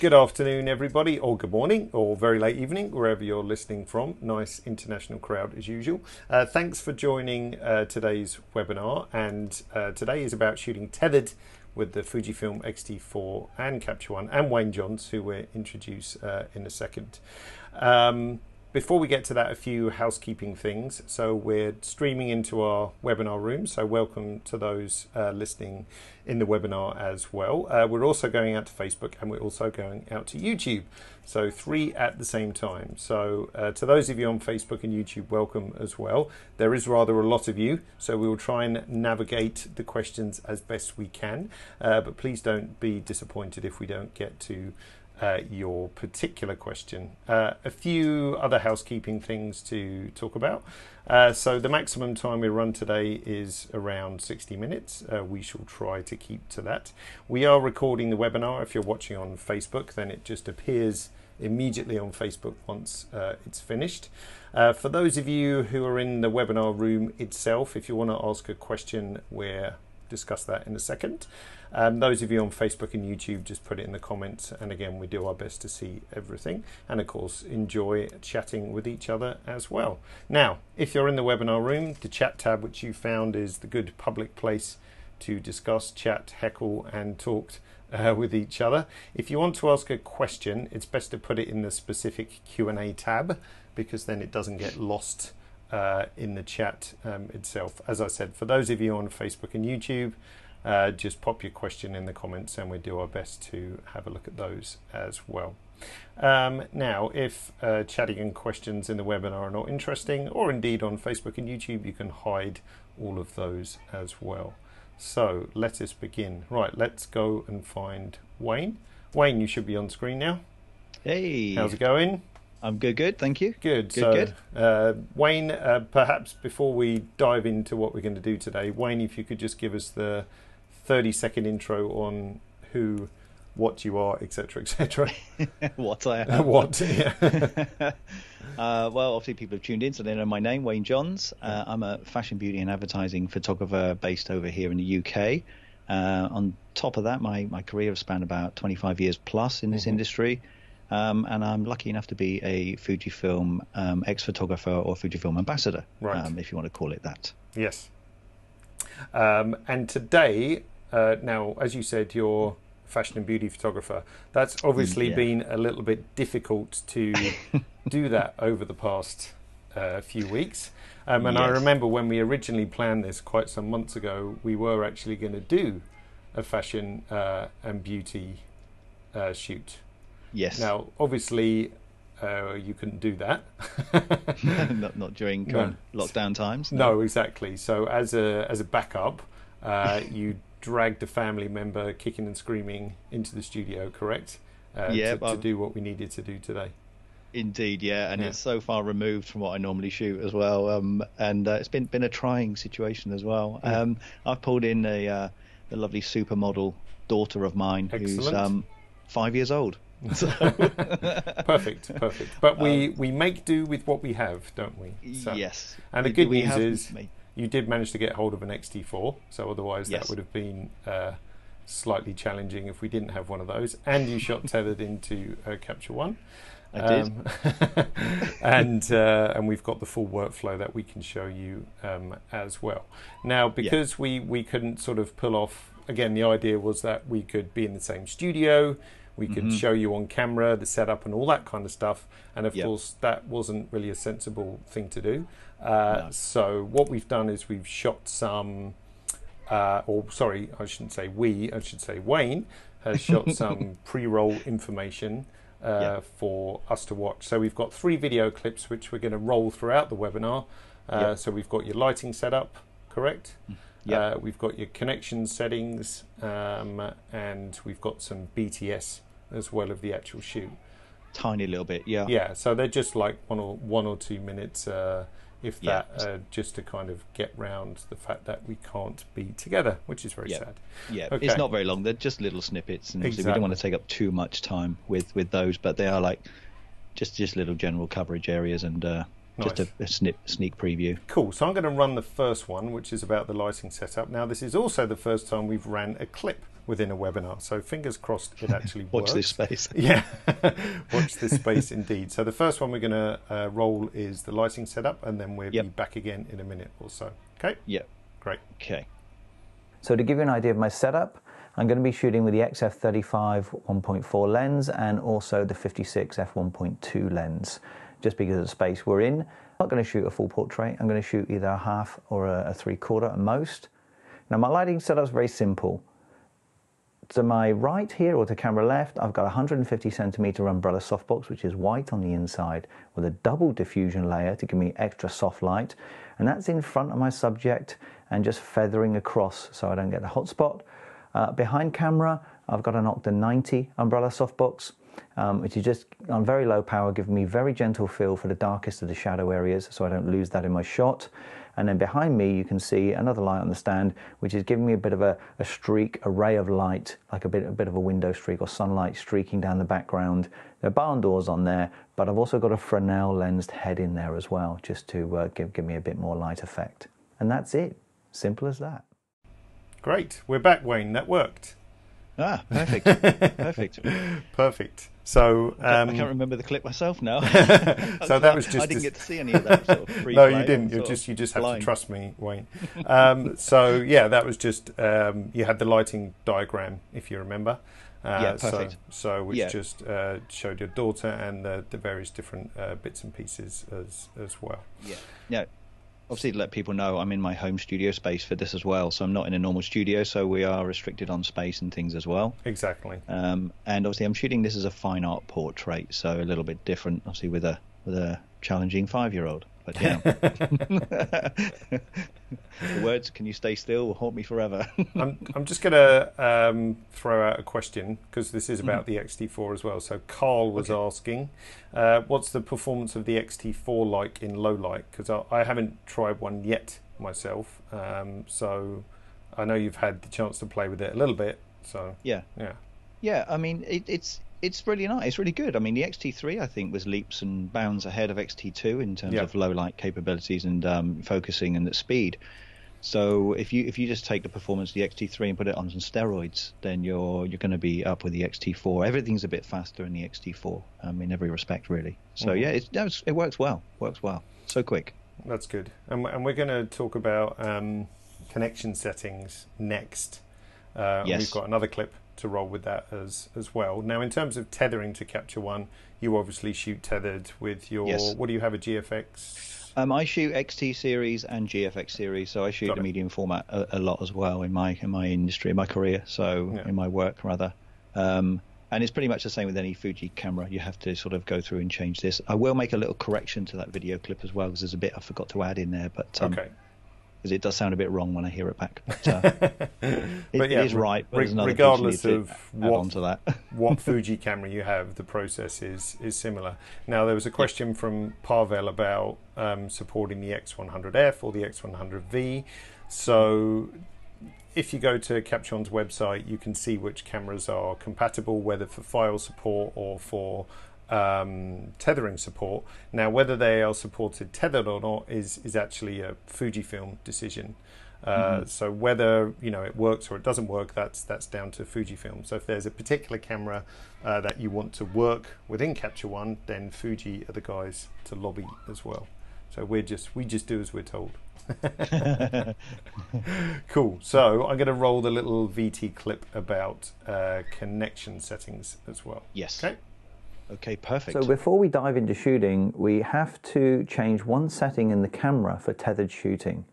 Good afternoon, everybody, or good morning, or very late evening, wherever you're listening from. Nice international crowd as usual. Thanks for joining today's webinar, and today is about shooting tethered with the Fujifilm X-T4 and Capture One, and Wayne Johns, who we'll introduce in a second. Before we get to that, a few housekeeping things. So we're streaming into our webinar room, so welcome to those listening in the webinar as well. We're also going out to Facebook, and we're also going out to YouTube. So three at the same time. So to those of you on Facebook and YouTube, welcome as well. There is rather a lot of you, so we will try and navigate the questions as best we can. But please don't be disappointed if we don't get to your particular question. A few other housekeeping things to talk about. So the maximum time we run today is around 60 minutes. We shall try to keep to that. We are recording the webinar. If you're watching on Facebook, then it just appears immediately on Facebook once it's finished. For those of you who are in the webinar room itself, if you want to ask a question, we're discuss that in a second. Those of you on Facebook and YouTube, just put it in the comments, and again, we do our best to see everything, and of course enjoy chatting with each other as well. Now, if you're in the webinar room, the chat tab, which you found, is the good public place to discuss, chat, heckle and talk with each other. If you want to ask a question, it's best to put it in the specific Q&A tab, because then it doesn't get lost in the chat itself. As I said, for those of you on Facebook and YouTube, just pop your question in the comments, and we do our best to have a look at those as well. Now, if chatting and questions in the webinar are not interesting, or indeed on Facebook and YouTube, you can hide all of those as well. So let us begin. Right, let's go and find Wayne. Wayne, you should be on screen now. Hey, how's it going? I'm good, good, thank you. Good, good. So, Wayne, perhaps before we dive into what we're going to do today, Wayne, if you could just give us the 30-second intro on who, what you are, etc., etc. What I am. What, yeah. Well, obviously people have tuned in, so they know my name, Wayne Johns. I'm a fashion, beauty and advertising photographer based over here in the UK. On top of that, my career has spanned about 25 years plus in this industry. And I'm lucky enough to be a Fujifilm ex-photographer, or Fujifilm ambassador, right, if you want to call it that. Yes. And today, now, as you said, you're a fashion and beauty photographer. That's obviously been a little bit difficult to do that over the past few weeks. And I remember when we originally planned this quite some months ago, we were actually going to do a fashion and beauty shoot. Yes. Now, obviously, you couldn't do that. not during current lockdown times. No, exactly. So, as a backup, you dragged a family member kicking and screaming into the studio, correct? To do what we needed to do today. Indeed, yeah, and it's so far removed from what I normally shoot as well, and it's been a trying situation as well. Yeah. I've pulled in a lovely supermodel daughter of mine, who's 5 years old. So. perfect. But we make do with what we have, don't we? So, yes. And the good news is you did manage to get hold of an X-T4, so otherwise that would have been slightly challenging if we didn't have one of those. And you shot tethered into Capture One. I did. And we've got the full workflow that we can show you as well. Now, because we couldn't sort of pull off, again, the idea was that we could be in the same studio. We could show you on camera the setup and all that kind of stuff. And of course, that wasn't really a sensible thing to do. So what we've done is we've shot some, I should say Wayne has shot some pre-roll information for us to watch. So we've got three video clips, which we're going to roll throughout the webinar. So we've got your lighting setup, correct? We've got your connection settings, and we've got some BTS as well of the actual shoot. Tiny little bit, yeah. Yeah, so they're just like one or 2 minutes, if that, just to kind of get round the fact that we can't be together, which is very sad. Yeah, okay. It's not very long. They're just little snippets, and obviously we don't want to take up too much time with those, but they are like just little general coverage areas, and Nice. Just a sneak preview. Cool, so I'm going to run the first one, which is about the lighting setup. Now this is also the first time we've ran a clip within a webinar, so fingers crossed it actually works. Watch this space. Yeah, watch this space indeed. So the first one we're going to roll is the lighting setup, and then we'll be back again in a minute or so. Okay? Yeah. Great. Okay. So to give you an idea of my setup, I'm going to be shooting with the XF35 1.4 lens and also the 56 f1.2 lens, just because of the space we're in. I'm not going to shoot a full portrait. I'm going to shoot either a half or a three-quarter at most. Now my lighting setup is very simple. To my right here, or to camera left, I've got a 150-centimeter umbrella softbox, which is white on the inside, with a double diffusion layer to give me extra soft light. And that's in front of my subject and just feathering across so I don't get the hot spot. Behind camera, I've got an Octa90 Umbrella Softbox, which is just on very low power, giving me very gentle feel for the darkest of the shadow areas, so I don't lose that in my shot. And then behind me, you can see another light on the stand, which is giving me a bit of a streak, a ray of light, like a bit of a window streak or sunlight streaking down the background. There are barn doors on there, but I've also got a Fresnel lensed head in there as well, just to give me a bit more light effect. And that's it. Simple as that. Great. We're back, Wayne. That worked. Ah, perfect. Perfect. Perfect. So I can't remember the clip myself now. So that was just... I didn't get to see any of that sort of free. No, you didn't. You just have to trust me, Wayne. So yeah, that was just... you had the lighting diagram, if you remember. Yeah, perfect. So which just showed your daughter and the various different bits and pieces as well. Yeah. Yeah. Obviously, to let people know, I'm in my home studio space for this as well, so I'm not in a normal studio, so we are restricted on space and things as well. Exactly. And obviously, I'm shooting this as a fine art portrait, so a little bit different, obviously, with a challenging 5-year-old. But yeah, the words "Can you stay still?" will haunt me forever. I'm just going to throw out a question, because this is about the X-T4 as well. So Carl was asking, what's the performance of the X-T4 like in low light? Because I haven't tried one yet myself. So I know you've had the chance to play with it a little bit. So yeah. I mean, it's really nice. It's really good. I mean, the X-T3, I think, was leaps and bounds ahead of X-T2 in terms of low light capabilities and focusing and the speed. So if you just take the performance of the X-T3 and put it on some steroids, then you're going to be up with the X-T4. Everything's a bit faster in the X-T4 in every respect, really. So it works well. Works well. So quick. That's good. And we're going to talk about connection settings next. Yes. We've got another clip to roll with that as well. Now, in terms of tethering to Capture One, you obviously shoot tethered with your... Yes. What do you have, a GFX? I shoot XT series and GFX series, so I shoot the medium format a lot as well in my industry, in my career, so in my work rather. And it's pretty much the same with any Fuji camera. You have to sort of go through and change this. I will make a little correction to that video clip as well, because there's a bit I forgot to add in there, but because it does sound a bit wrong when I hear it back. But, it is right. But regardless of what Fuji camera you have, the process is similar. Now, there was a question from Parvel about supporting the X100F or the X100V. So if you go to Capture One's website, you can see which cameras are compatible, whether for file support or for tethering support. Now, whether they are supported tethered or not is actually a Fujifilm decision. So whether it works or it doesn't work, that's down to Fujifilm. So if there's a particular camera that you want to work within Capture One, then Fuji are the guys to lobby as well. So we just do as we're told. Cool. So I'm going to roll the little VT clip about connection settings as well. Yes. Okay. Okay, perfect. So before we dive into shooting, we have to change one setting in the camera for tethered shooting.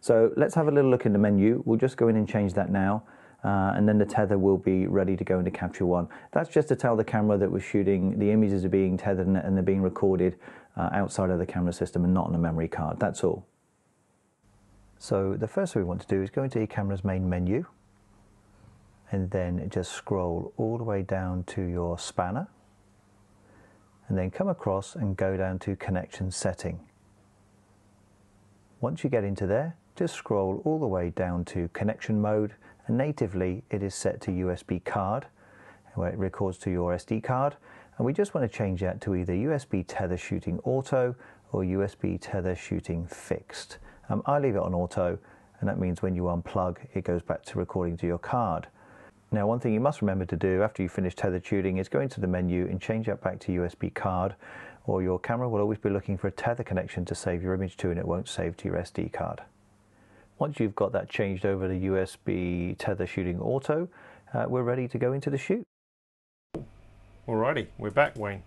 So let's have a little look in the menu. We'll just go in and change that now, and then the tether will be ready to go into Capture One. That's just to tell the camera that we're shooting, the images are being tethered and they're being recorded outside of the camera system and not on a memory card. That's all. So the first thing we want to do is go into your camera's main menu, and then just scroll all the way down to your spanner, and then come across and go down to Connection Setting. Once you get into there, just scroll all the way down to Connection Mode, and natively it is set to USB card, where it records to your SD card, and we just want to change that to either USB Tether Shooting Auto or USB tether shooting fixed. I leave it on auto, and that means when you unplug, it goes back to recording to your card. Now, one thing you must remember to do after you finish tether shooting is go into the menu and change that back to USB card, or your camera will always be looking for a tether connection to save your image to, and it won't save to your SD card. Once you've got that changed over to USB tether shooting auto, we're ready to go into the shoot. Alrighty, we're back, Wayne.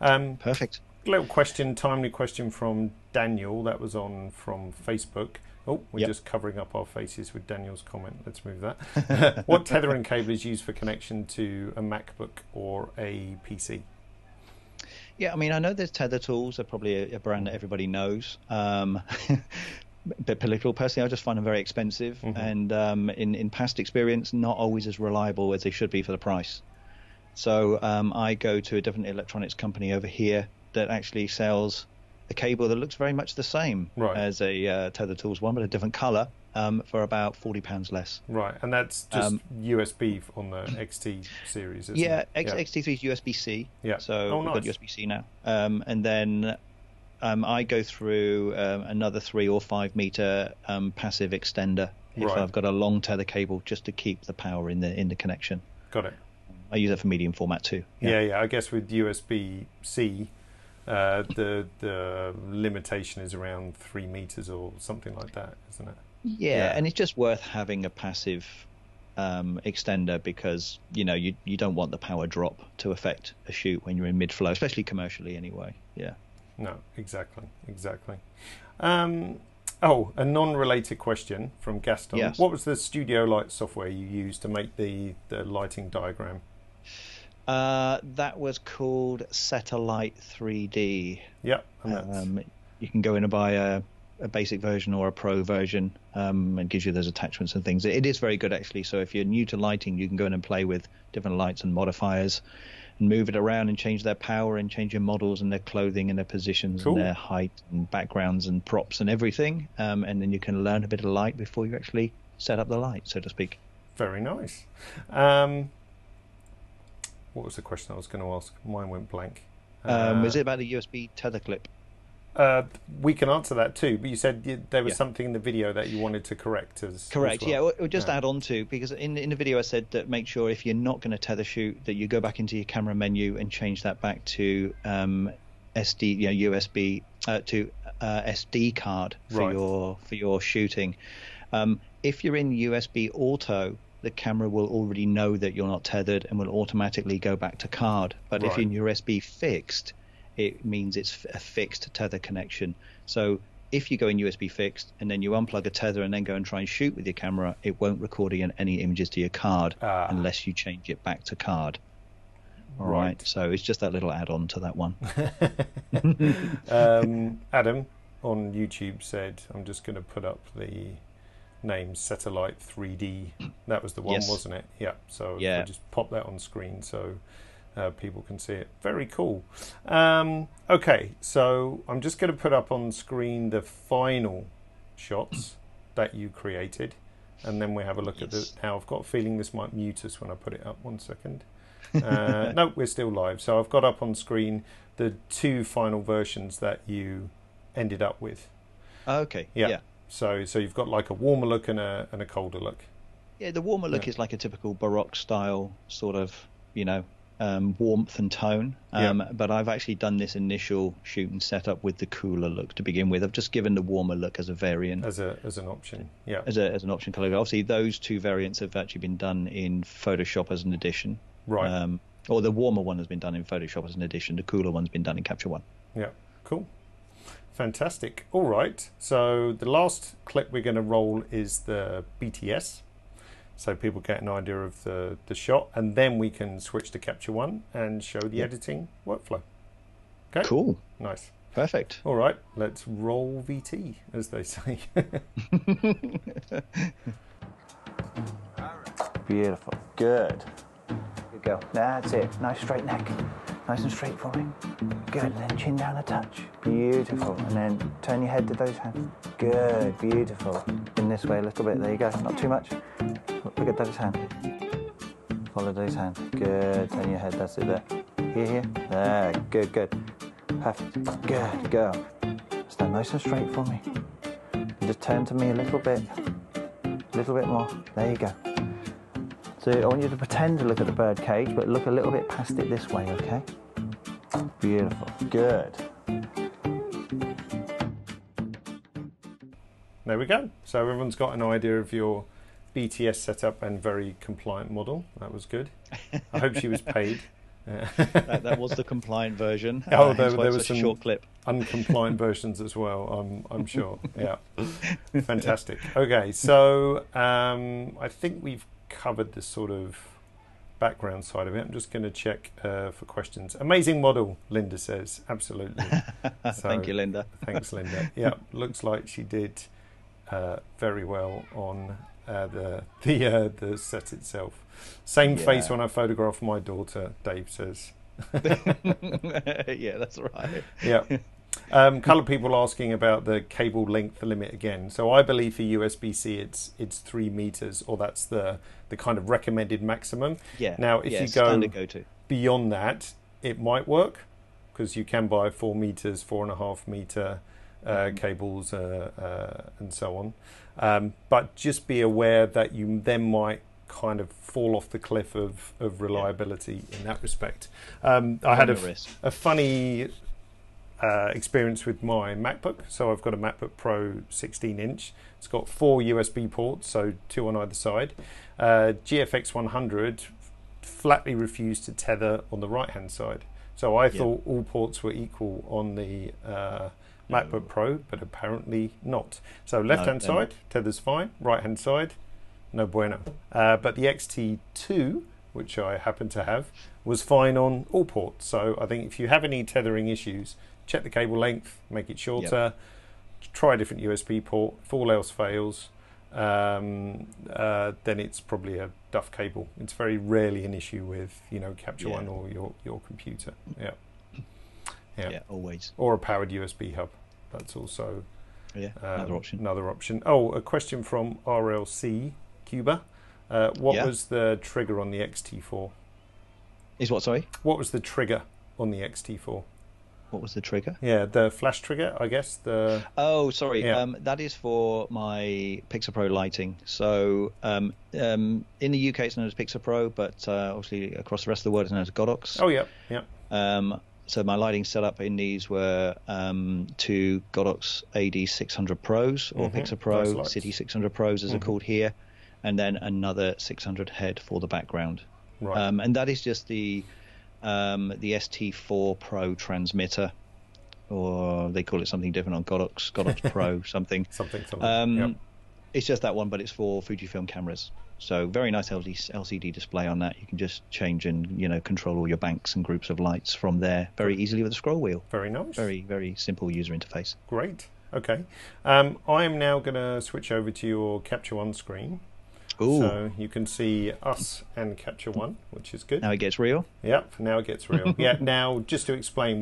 Perfect. Little question, timely question from Daniel. That was on from Facebook. Oh, we're just covering up our faces with Daniel's comment. Let's move that. What tethering cable is used for connection to a MacBook or a PC? Yeah, I mean, I know there's Tether Tools. They're probably a brand that everybody knows. A bit political. Personally, I just find them very expensive, and in past experience, not always as reliable as they should be for the price. So I go to a different electronics company over here that actually sells a cable that looks very much the same as a Tether Tools one, but a different colour, for about £40 less. Right, and that's just USB on the XT series, isn't it? Yeah, XT3 is USB-C, so we've got USB-C now. And then I go through another 3 or 5 metre passive extender if I've got a long tether cable, just to keep the power in the connection. Got it. I use it for medium format too. Yeah. I guess with USB-C, the limitation is around 3 meters or something like that, isn't it? Yeah, and it's just worth having a passive extender, because you know you don't want the power drop to affect a shoot when you're in mid flow, especially commercially anyway. Yeah. No, exactly. Oh, a non-related question from Gaston. Yes. What was the studio light software you used to make the lighting diagram? That was called Set-A-Light 3D. Yep. You can go in and buy a basic version or a pro version, and gives you those attachments and things. It is very good, actually. So if you're new to lighting, you can go in and play with different lights and modifiers, and move it around and change their power and change your models and their clothing and their positions and their height and backgrounds and props and everything. And then you can learn a bit of light before you actually set up the light, so to speak. Very nice. What was the question I was going to ask? Mine went blank. Was it about the USB tether clip? We can answer that too, but you said there was something in the video that you wanted to correct as well. Or just add on to, because in the video I said that make sure if you're not going to tether shoot that you go back into your camera menu and change that back to SD, USB to SD card for your shooting. If you're in USB auto, the camera will already know that you're not tethered and will automatically go back to card. But if you're in USB fixed, it means it's a fixed tether connection. So if you go in USB fixed and then you unplug a tether and then go and try and shoot with your camera, it won't record any images to your card unless you change it back to card. All right. So it's just that little add-on to that one. Adam on YouTube said, I'm just going to put up the name Set-A-Light 3D. That was the one, wasn't it? Yeah. So I'll just pop that on screen so people can see it. Very cool. Okay, so I'm just going to put up on screen the final shots that you created, and then we'll have a look at how I've got a feeling this might mute us when I put it up. 1 second. No, we're still live. So I've got up on screen the 2 final versions that you ended up with. Okay. Yeah. So you've got like a warmer look and a colder look. Yeah, the warmer look is like a typical Baroque style sort of, warmth and tone, but I've actually done this initial shoot and setup with the cooler look to begin with. I've just given the warmer look as a variant, as an option, as an option color. Obviously, those 2 variants have actually been done in Photoshop as an addition, or the warmer one has been done in Photoshop as an addition. The cooler one's been done in Capture One. Yeah, cool, fantastic. All right, so the last clip we're going to roll is the BTS, so people get an idea of the shot, and then we can switch to Capture One and show the editing workflow. Okay. Cool. Nice. Perfect. All right. Let's roll VT, as they say. Beautiful. Good. Good girl. That's it. Nice straight neck. Nice and straight for me. Good. And then chin down a touch. Beautiful. And then turn your head to those hands. Good. Beautiful. In this way a little bit. There you go. Not too much. Look at those hands. Follow those hands. Good. Turn your head. That's it there. Here. There. Good. Perfect. Good girl. Stand nice and straight for me. And just turn to me a little bit more. There you go. So I want you to pretend to look at the bird cage, but look a little bit past it this way, okay? Beautiful. Good. There we go. So everyone's got an idea of your BTS setup and very compliant model. That was good. I hope she was paid. That was the compliant version. Oh, there was some short clip. Uncompliant versions as well, I'm sure. Yeah, fantastic. Okay, so I think we've covered the sort of background side of it. I'm just going to check for questions. Amazing model, Linda says. Absolutely. So, thank you, Linda. Thanks, Linda. Yeah, looks like she did very well on the set itself. Same face when I photograph my daughter, Dave says. Yeah, that's right. Yeah. Colour people asking about the cable length limit again. So I believe for USB-C it's 3 meters, or that's the kind of recommended maximum. Yeah. Now if you go beyond that, it might work because you can buy 4 meters, 4.5 meter cables and so on. But just be aware that you then might kind of fall off the cliff of reliability in that respect. I had a funny experience with my MacBook. So I've got a MacBook Pro 16-inch. It's got 4 USB ports, so 2 on either side. GFX100 flatly refused to tether on the right-hand side. So I thought all ports were equal on the MacBook Pro, but apparently not. So left-hand side, tether's fine. Right-hand side, no bueno. But the XT2, which I happen to have, was fine on all ports. So I think if you have any tethering issues, check the cable length, make it shorter, try a different USB port. If all else fails, then it's probably a duff cable. It's very rarely an issue with, you know, Capture One or your computer. Yeah. Yeah. Yeah, always. Or a powered USB hub. That's also another option. Oh, a question from RLC Cuba. What was the trigger on the XT4? Is what, sorry? What was the trigger on the XT4? What was the trigger? Yeah, the flash trigger, I guess. The that is for my Pixapro lighting. So in the UK it's known as Pixapro, but obviously across the rest of the world it's known as Godox. Oh yeah, yeah. So my lighting setup in these were 2 Godox AD600 Pros, or Pixapro CITI 600 Pros as they're called here, and then another 600 head for the background. Right. And that is just the ST4 Pro Transmitter, or they call it something different on Godox, Godox Pro something. Something. It's just that one, but it's for Fujifilm cameras. So very nice LCD display on that. You can just change and, you know, control all your banks and groups of lights from there very easily with a scroll wheel. Very nice. Very, very simple user interface. Great. Okay. I am now going to switch over to your Capture One screen. Ooh. So you can see us and Capture One, which is good. Now it gets real. Yep. Now it gets real. Yeah. Now, just to explain,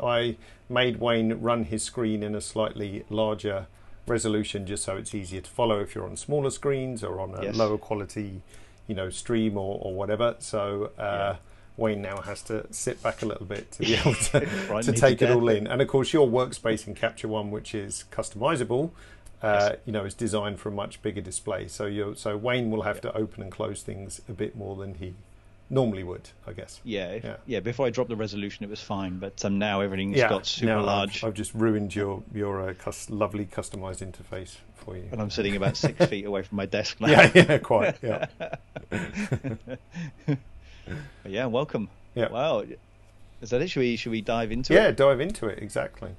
I made Wayne run his screen in a slightly larger resolution just so it's easier to follow if you're on smaller screens or on a lower quality, you know, stream or whatever. So Wayne now has to sit back a little bit to be able to take it all in. And of course your workspace in Capture One, which is customizable, you know, is designed for a much bigger display. So Wayne will have to open and close things a bit more than he normally would, I guess. Before I dropped the resolution it was fine, but now everything's got super large. I've just ruined your lovely customized interface for you, and I'm sitting about 6 feet away from my desk now. Welcome. Wow, is that it? Should we dive into it? Dive into it. Exactly.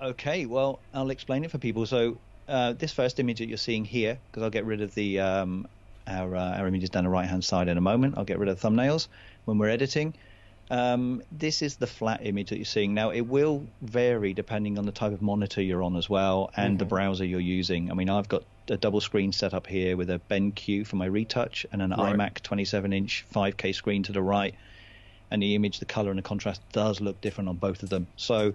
Okay, well, I'll explain it for people. So this first image that you're seeing here, because I'll get rid of the our images down the right hand side in a moment. I'll get rid of the thumbnails when we're editing. This is the flat image that you're seeing now. It will vary depending on the type of monitor you're on as well, and the browser you're using. I mean, I've got a double screen set up here with a BenQ for my retouch and an iMac 27-inch 5K screen to the right, and the image, the color and the contrast does look different on both of them. So,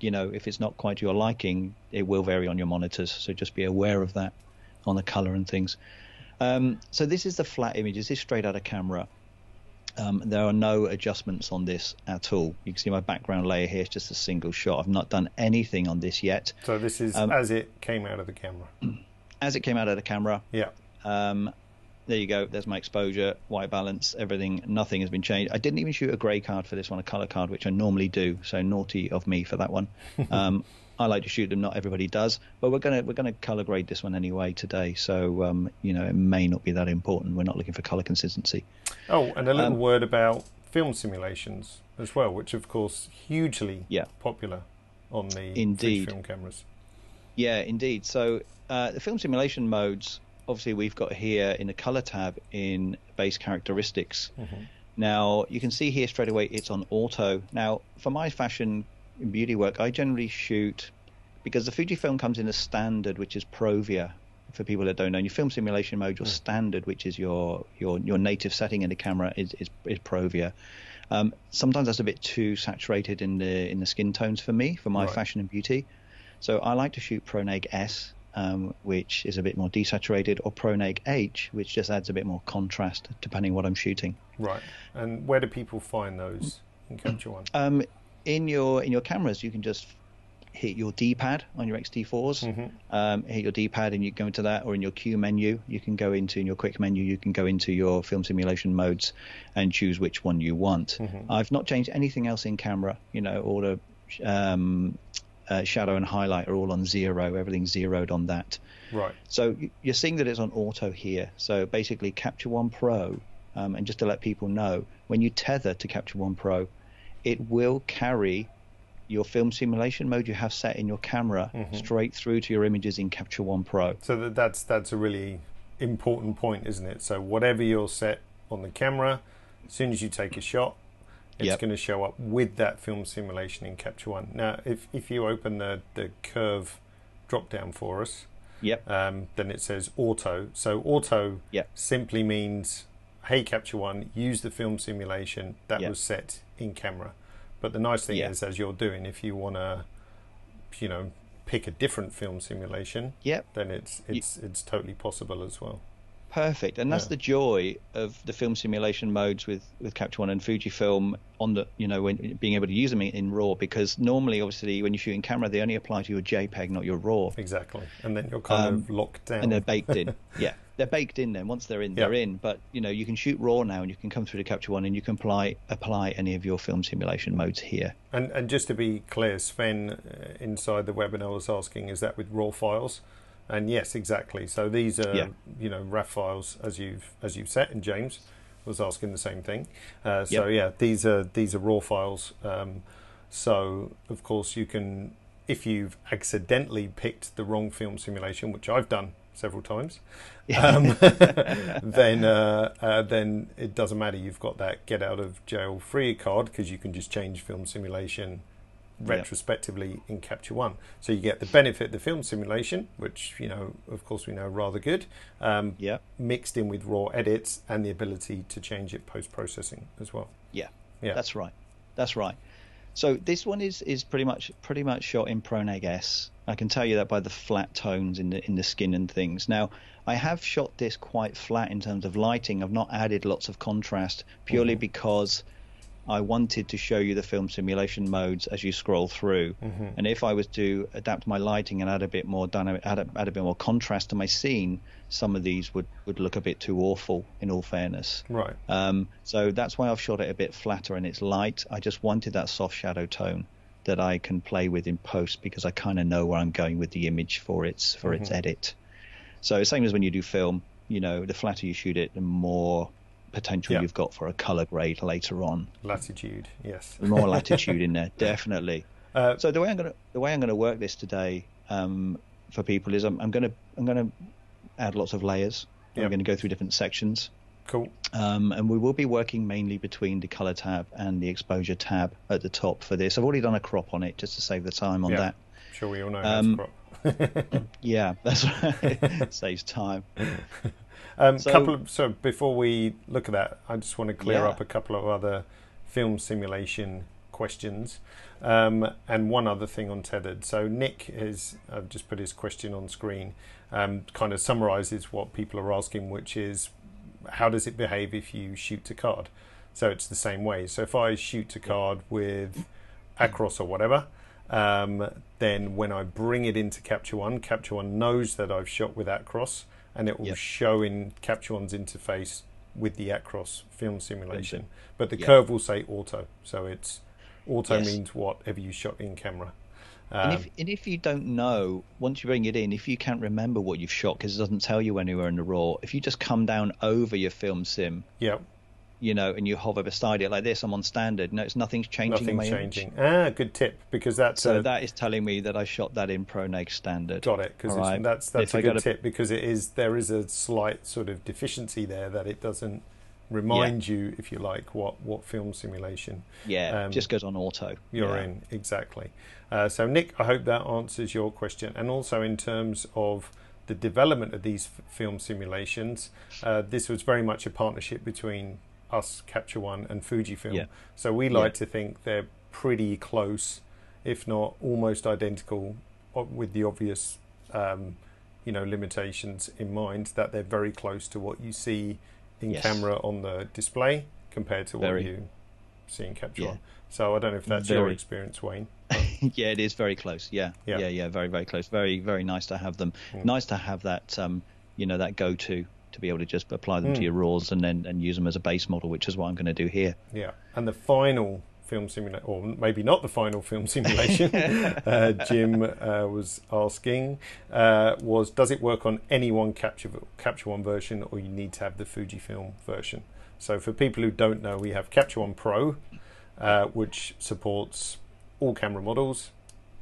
you know, if it's not quite your liking, it will vary on your monitors, so just be aware of that on the color and things. So this is the flat image. This is straight out of camera. There are no adjustments on this at all. You can see my background layer here is just a single shot. I've not done anything on this yet. So this is as it came out of the camera. As it came out of the camera. Yeah. There you go. There's my exposure, white balance, everything. Nothing has been changed. I didn't even shoot a grey card for this one, a colour card, which I normally do. So naughty of me for that one. I like to shoot them. Not everybody does, but we're gonna color grade this one anyway today. So you know, it may not be that important. We're not looking for color consistency. Oh, and a little word about film simulations as well, which of course hugely popular on the Fujifilm cameras. Yeah, indeed. So the film simulation modes, obviously, we've got here in the color tab in base characteristics. Now you can see here straight away it's on auto. Now for my fashion beauty work, I generally shoot, because the Fujifilm comes in a standard, which is Provia, for people that don't know. In your film simulation mode, your standard, which is your native setting in the camera, is Provia. Sometimes that's a bit too saturated in the skin tones for me, for my fashion and beauty. So I like to shoot Pro Neg S, which is a bit more desaturated, or Pro Neg H, which just adds a bit more contrast depending on what I'm shooting. Right. And where do people find those in Capture One? In your cameras, you can just hit your D-pad on your X-T4s, hit your D-pad and you go into that, or in your Q menu, you can go into, in your quick menu, you can go into your film simulation modes and choose which one you want. I've not changed anything else in camera. You know, all the shadow and highlight are all on zero, everything's zeroed on that. Right. So you're seeing that it's on auto here. So basically Capture One Pro, and just to let people know, when you tether to Capture One Pro, it will carry your film simulation mode you have set in your camera straight through to your images in Capture One Pro. So that's a really important point, isn't it? So whatever you're set on the camera, as soon as you take a shot, it's going to show up with that film simulation in Capture One. Now, if you open the curve drop-down for us, then it says auto. So auto simply means, hey, Capture One, use the film simulation that was set in camera. But the nice thing is, as you're doing, if you want to, you know, pick a different film simulation, then it's totally possible as well. Perfect. And that's the joy of the film simulation modes with Capture One and Fujifilm, on the, you know, when being able to use them in RAW, because normally, obviously, when you shoot in camera, they only apply to your JPEG, not your RAW. Exactly. And then you're kind of locked down. And they're baked in. They're baked in then. Once they're in, they're in. But, you know, you can shoot RAW now and you can come through to Capture One and you can apply any of your film simulation modes here. And just to be clear, Sven inside the webinar was asking, is that with RAW files? And yes, exactly. So these are, you know, RAW files as you've set. And James was asking the same thing. So these are RAW files. So of course you can, if you've accidentally picked the wrong film simulation, which I've done several times, then it doesn't matter. You've got that get out of jail free card, because you can just change film simulation retrospectively in Capture One. So you get the benefit of the film simulation, which, you know, of course we know, rather good, mixed in with raw edits and the ability to change it post-processing as well. That's right. So this one is pretty much shot in Pro Neg S. I can tell you that by the flat tones in the skin and things. Now, I have shot this quite flat in terms of lighting. I've not added lots of contrast, purely because I wanted to show you the film simulation modes as you scroll through. And if I was to adapt my lighting and add a bit more dynamic, add a bit more contrast to my scene, some of these would look a bit too awful, in all fairness. Right. So that's why I've shot it a bit flatter and it's light. I just wanted that soft shadow tone that I can play with in post, because I kind of know where I'm going with the image for its edit. So same as when you do film, you know, the flatter you shoot it, the more potential you've got for a color grade later on. Latitude, yes. More latitude in there, definitely. So the way I'm gonna work this today for people is I'm gonna add lots of layers. I'm gonna go through different sections. Cool. And we will be working mainly between the color tab and the exposure tab at the top for this. I've already done a crop on it just to save the time on that. Sure, we all know that's a crop. That's right. Saves time. So before we look at that, I just want to clear up a couple of other film simulation questions, and one other thing on Tethered. So Nick has just put his question on screen, kind of summarizes what people are asking, which is, how does it behave if you shoot to card? So it's the same way. So if I shoot a card with Acros or whatever, then when I bring it into Capture One, Capture One knows that I've shot with Acros, and it will show in Capture One's interface with the Acros film simulation. But the curve will say auto. So it's auto means whatever you shot in camera. And if you don't know, once you bring it in, if you can't remember what you've shot because it doesn't tell you anywhere in the RAW, if you just come down over your film sim, you know, and you hover beside it like this, I'm on standard. No, it's nothing's changing. Nothing's changing. Ah, good tip, because that's so that is telling me that I shot that in Pro Neg standard. Got it? Because that's a good tip, because it is there is a slight sort of deficiency there that it doesn't remind you, if you like, what film simulation. Yeah, just goes on auto. You're in, exactly. So Nick, I hope that answers your question. And also in terms of the development of these film simulations, this was very much a partnership between us, Capture One, and Fujifilm. So we like to think they're pretty close, if not almost identical, with the obvious you know, limitations in mind, that they're very close to what you see in camera on the display compared to what you see in Capture One. So I don't know if that's your experience, Wayne. Yeah, it is very close. Yeah, very, very close. Very, very nice to have them. Nice to have that, you know, that go-to to be able to just apply them to your RAWs and then use them as a base model, which is what I'm going to do here. Yeah, and the final film simulation, or maybe not the final film simulation, Jim was asking, was does it work on any one Capture One version, or you need to have the Fujifilm version? So for people who don't know, we have Capture One Pro, which supports all camera models,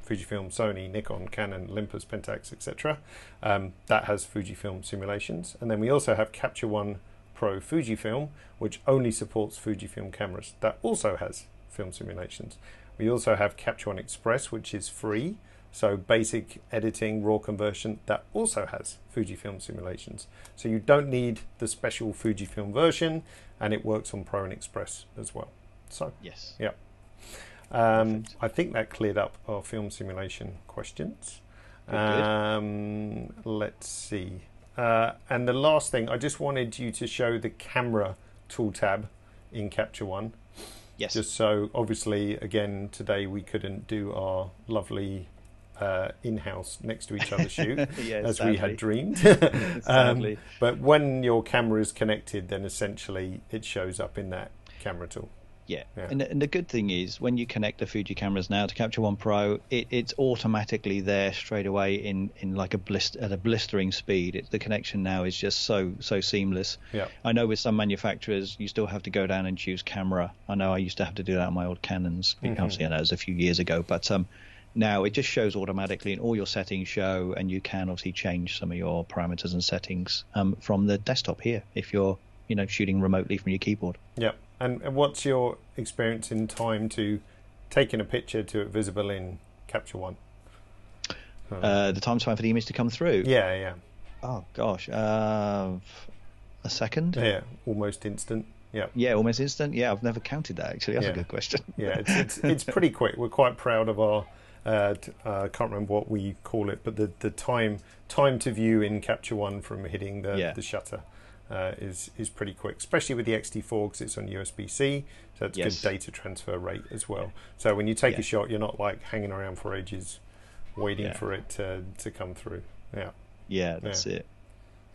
Fujifilm, Sony, Nikon, Canon, Olympus, Pentax, etc. That has Fujifilm simulations. And then we also have Capture One Pro Fujifilm, which only supports Fujifilm cameras. That also has film simulations. We also have Capture One Express, which is free. So basic editing, raw conversion, that also has Fujifilm simulations. So you don't need the special Fujifilm version, and it works on Pro and Express as well. So, yeah. I think that cleared up our film simulation questions. Let's see. And the last thing, I just wanted you to show the camera tool tab in Capture One. Yes. Just so, obviously, again, today we couldn't do our lovely in-house next to each other shoot as sadly we had dreamed. But when your camera is connected, then essentially it shows up in that camera tool. Yeah. And the good thing is when you connect the Fuji cameras now to Capture One Pro, it's automatically there straight away in like at a blistering speed. The connection now is just so seamless. Yeah. I know with some manufacturers you still have to go down and choose camera. I know I used to have to do that on my old Canons. Obviously, I know it was a few years ago, but now it just shows automatically, and all your settings show, and you can obviously change some of your parameters and settings from the desktop here if you're shooting remotely from your keyboard. Yeah. And what's your experience in time to taking a picture to it visible in Capture One? The time for the image to come through? Yeah. Oh, gosh. A second? Yeah, almost instant. Yeah, almost instant. Yeah, I've never counted that, actually. That's a good question. Yeah, it's pretty quick. We're quite proud of our, I can't remember what we call it, but the time to view in Capture One from hitting the shutter. Is pretty quick, especially with the X-T4 because it's on USB-C, so it's good data transfer rate as well. So when you take a shot, you're not like hanging around for ages waiting for it to come through. Yeah, that's it.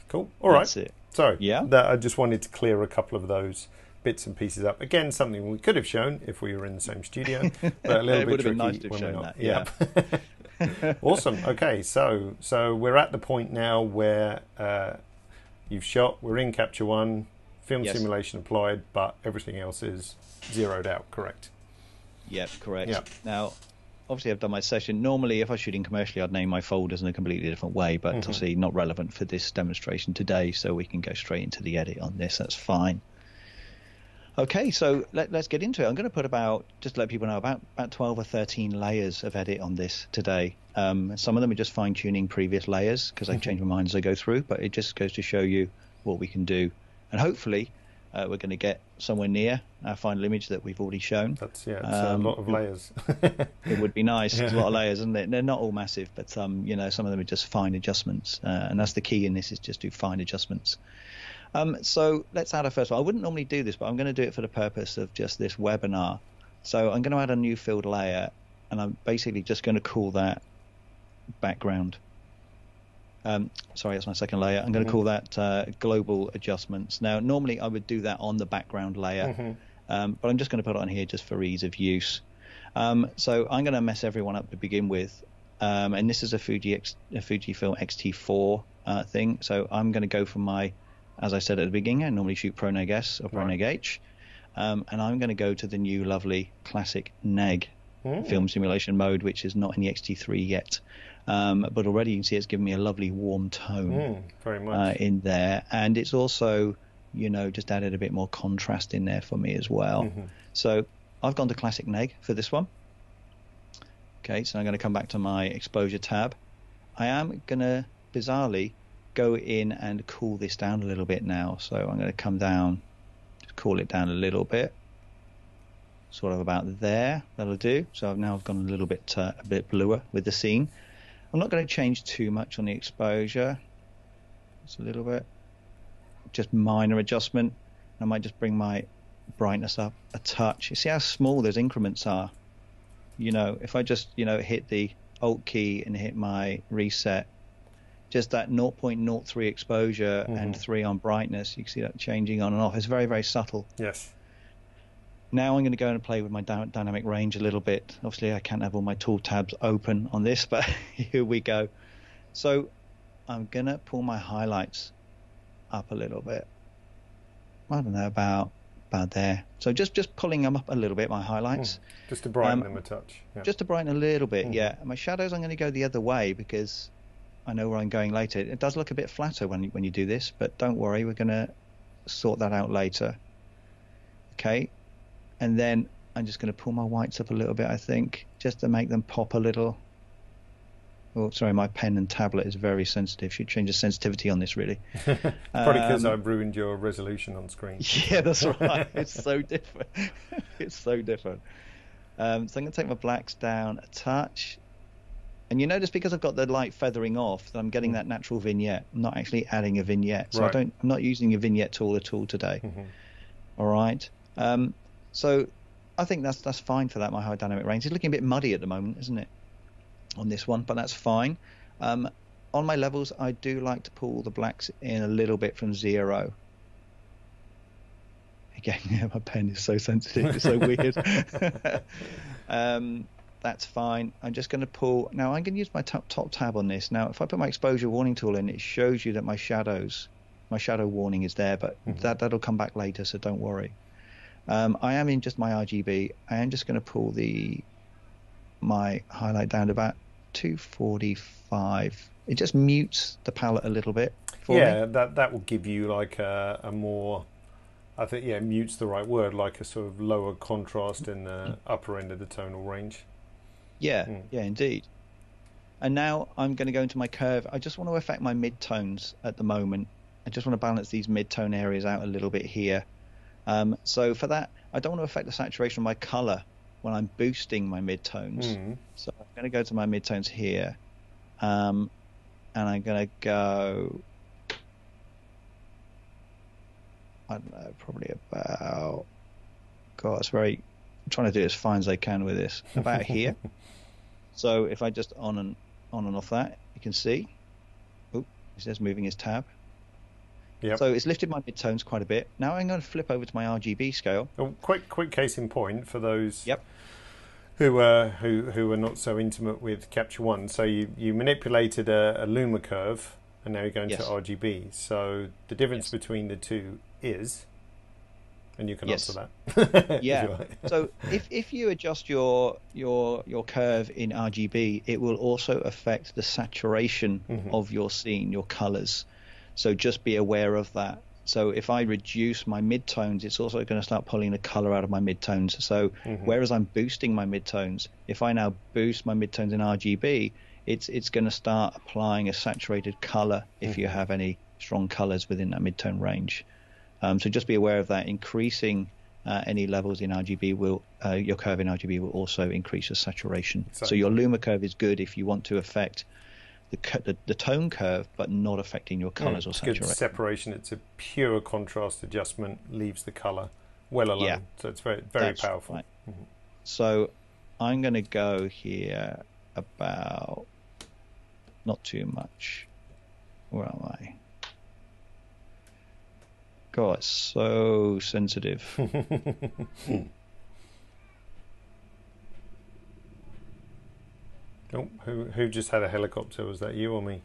Cool. All right. That's it. So I just wanted to clear a couple of those bits and pieces up. Again, something we could have shown if we were in the same studio, but a little bit tricky nice to have when shown we're not. That. Yeah. Awesome. Okay, so we're at the point now where. You've shot, we're in Capture One, film simulation applied, but everything else is zeroed out, correct? Yep, correct. Yep. Now, obviously I've done my session. Normally, if I was shooting commercially, I'd name my folders in a completely different way, but obviously not relevant for this demonstration today, so we can go straight into the edit on this. That's fine. Okay, so let's get into it. I'm going to put just to let people know, about 12 or 13 layers of edit on this today. Some of them are just fine-tuning previous layers because I change my mind as I go through, but it just goes to show you what we can do. And hopefully we're going to get somewhere near our final image that we've already shown. That's, it's a lot of layers. It would be nice. It's a lot of layers, isn't it? They're not all massive, but some of them are just fine adjustments. And that's the key in this, is just do fine adjustments. So let's add a first one. I wouldn't normally do this, but I'm going to do it for the purpose of just this webinar. So I'm going to add a new field layer, and I'm basically just going to call that background. Sorry, that's my second layer. I'm going to call that global adjustments. Now, normally I would do that on the background layer, but I'm just going to put it on here just for ease of use. So I'm going to mess everyone up to begin with. And this is a Fujifilm X-T4 thing. So I'm going to go for my, as I said at the beginning, I normally shoot Pro Neg S or Pro Neg H. And I'm going to go to the new lovely Classic Neg film simulation mode, which is not in the X-T3 yet. But already you can see it's given me a lovely warm tone very much. In there. And it's also, you know, just added a bit more contrast in there for me as well. So I've gone to Classic Neg for this one. Okay, so I'm going to come back to my exposure tab. I am going to, bizarrely, go in and cool this down a little bit now. So I'm going to come down, just cool it down a little bit. Sort of about there, that'll do. So I've now gone a bit bluer with the scene. I'm not going to change too much on the exposure. Just a little bit. Just minor adjustment. I might just bring my brightness up a touch. You see how small those increments are? You know, if I just, you know, hit the Alt key and hit my reset, just that 0.03 exposure and 3 on brightness, you can see that changing on and off. It's very, very subtle. Yes. Now I'm going to go and play with my dynamic range a little bit. Obviously, I can't have all my tool tabs open on this, but here we go. So I'm going to pull my highlights up a little bit. I don't know, about there. So just pulling them up a little bit, my highlights. Just to brighten them a touch. Yeah. Just to brighten a little bit, yeah. My shadows, I'm going to go the other way because I know where I'm going later. It does look a bit flatter when you do this, but don't worry. We're going to sort that out later. Okay. And then I'm just going to pull my whites up a little bit, I think, just to make them pop a little. Oh, sorry, my pen and tablet is very sensitive. Should change the sensitivity on this, really. Probably because I've ruined your resolution on screen. Yeah, that's right. It's so different. It's so different. So I'm going to take my blacks down a touch. And you notice because I've got the light feathering off that I'm getting that natural vignette. I'm not actually adding a vignette. So I'm not using a vignette tool at all today. All right. So I think that's fine for that, my high dynamic range. It's looking a bit muddy at the moment, isn't it? On this one, but that's fine. On my levels, I do like to pull the blacks in a little bit from zero. Again, yeah, my pen is so sensitive, it's so weird. That's fine. I'm just going to pull. Now, I'm going to use my top tab on this. Now, if I put my exposure warning tool in, it shows you that my shadow warning is there, but that'll come back later, so don't worry. I am in just my RGB. I am just going to pull my highlight down to about 245. It just mutes the palette a little bit for me. Yeah, that will give you like a more, I think, yeah, mute's the right word, like a sort of lower contrast in the upper end of the tonal range. Yeah, yeah, indeed. And now I'm going to go into my curve. I just want to affect my mid-tones at the moment. I just want to balance these mid-tone areas out a little bit here. So for that, I don't want to affect the saturation of my color when I'm boosting my midtones. So I'm going to go to my midtones here, and I'm going to go, I don't know, probably about, God, it's very, I'm trying to do as fine as I can with this, about here. So if I just on and off that, you can see, oh, he says moving his tab. Yep. So it's lifted my midtones quite a bit. Now I'm going to flip over to my RGB scale. Oh, quick case in point for those who are not so intimate with Capture One. So you manipulated a luma curve, and now you're going to RGB. So the difference between the two is, and you can answer that. Yeah. So if you adjust your curve in RGB, it will also affect the saturation of your scene, your colors. So just be aware of that. So if I reduce my midtones, it's also going to start pulling the color out of my midtones. So whereas I'm boosting my midtones, if I now boost my midtones in RGB, it's going to start applying a saturated color if you have any strong colors within that midtone range. So just be aware of that. Increasing any levels in RGB will your curve in RGB will also increase the saturation. Exactly. So your luma curve is good if you want to affect the tone curve, but not affecting your colors or saturation. Good separation. It's a pure contrast adjustment, leaves the color well alone. Yeah. So it's very powerful. Right. Mm-hmm. So I'm going to go here about not too much. Where am I? God, it's so sensitive. Oh, who just had a helicopter? Was that you or me?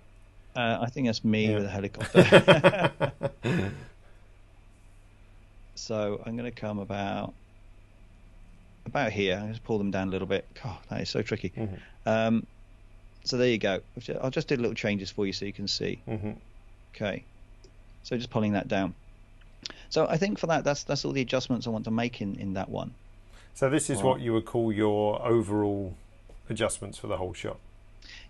I think that's me with a helicopter. So I'm going to come about here. I'm going to pull them down a little bit. God, that is so tricky. Mm-hmm. So there you go. I'll just do little changes for you so you can see. Mm-hmm. Okay. So just pulling that down. So I think for that, that's all the adjustments I want to make in that one. So this is what you would call your overall adjustments for the whole shot.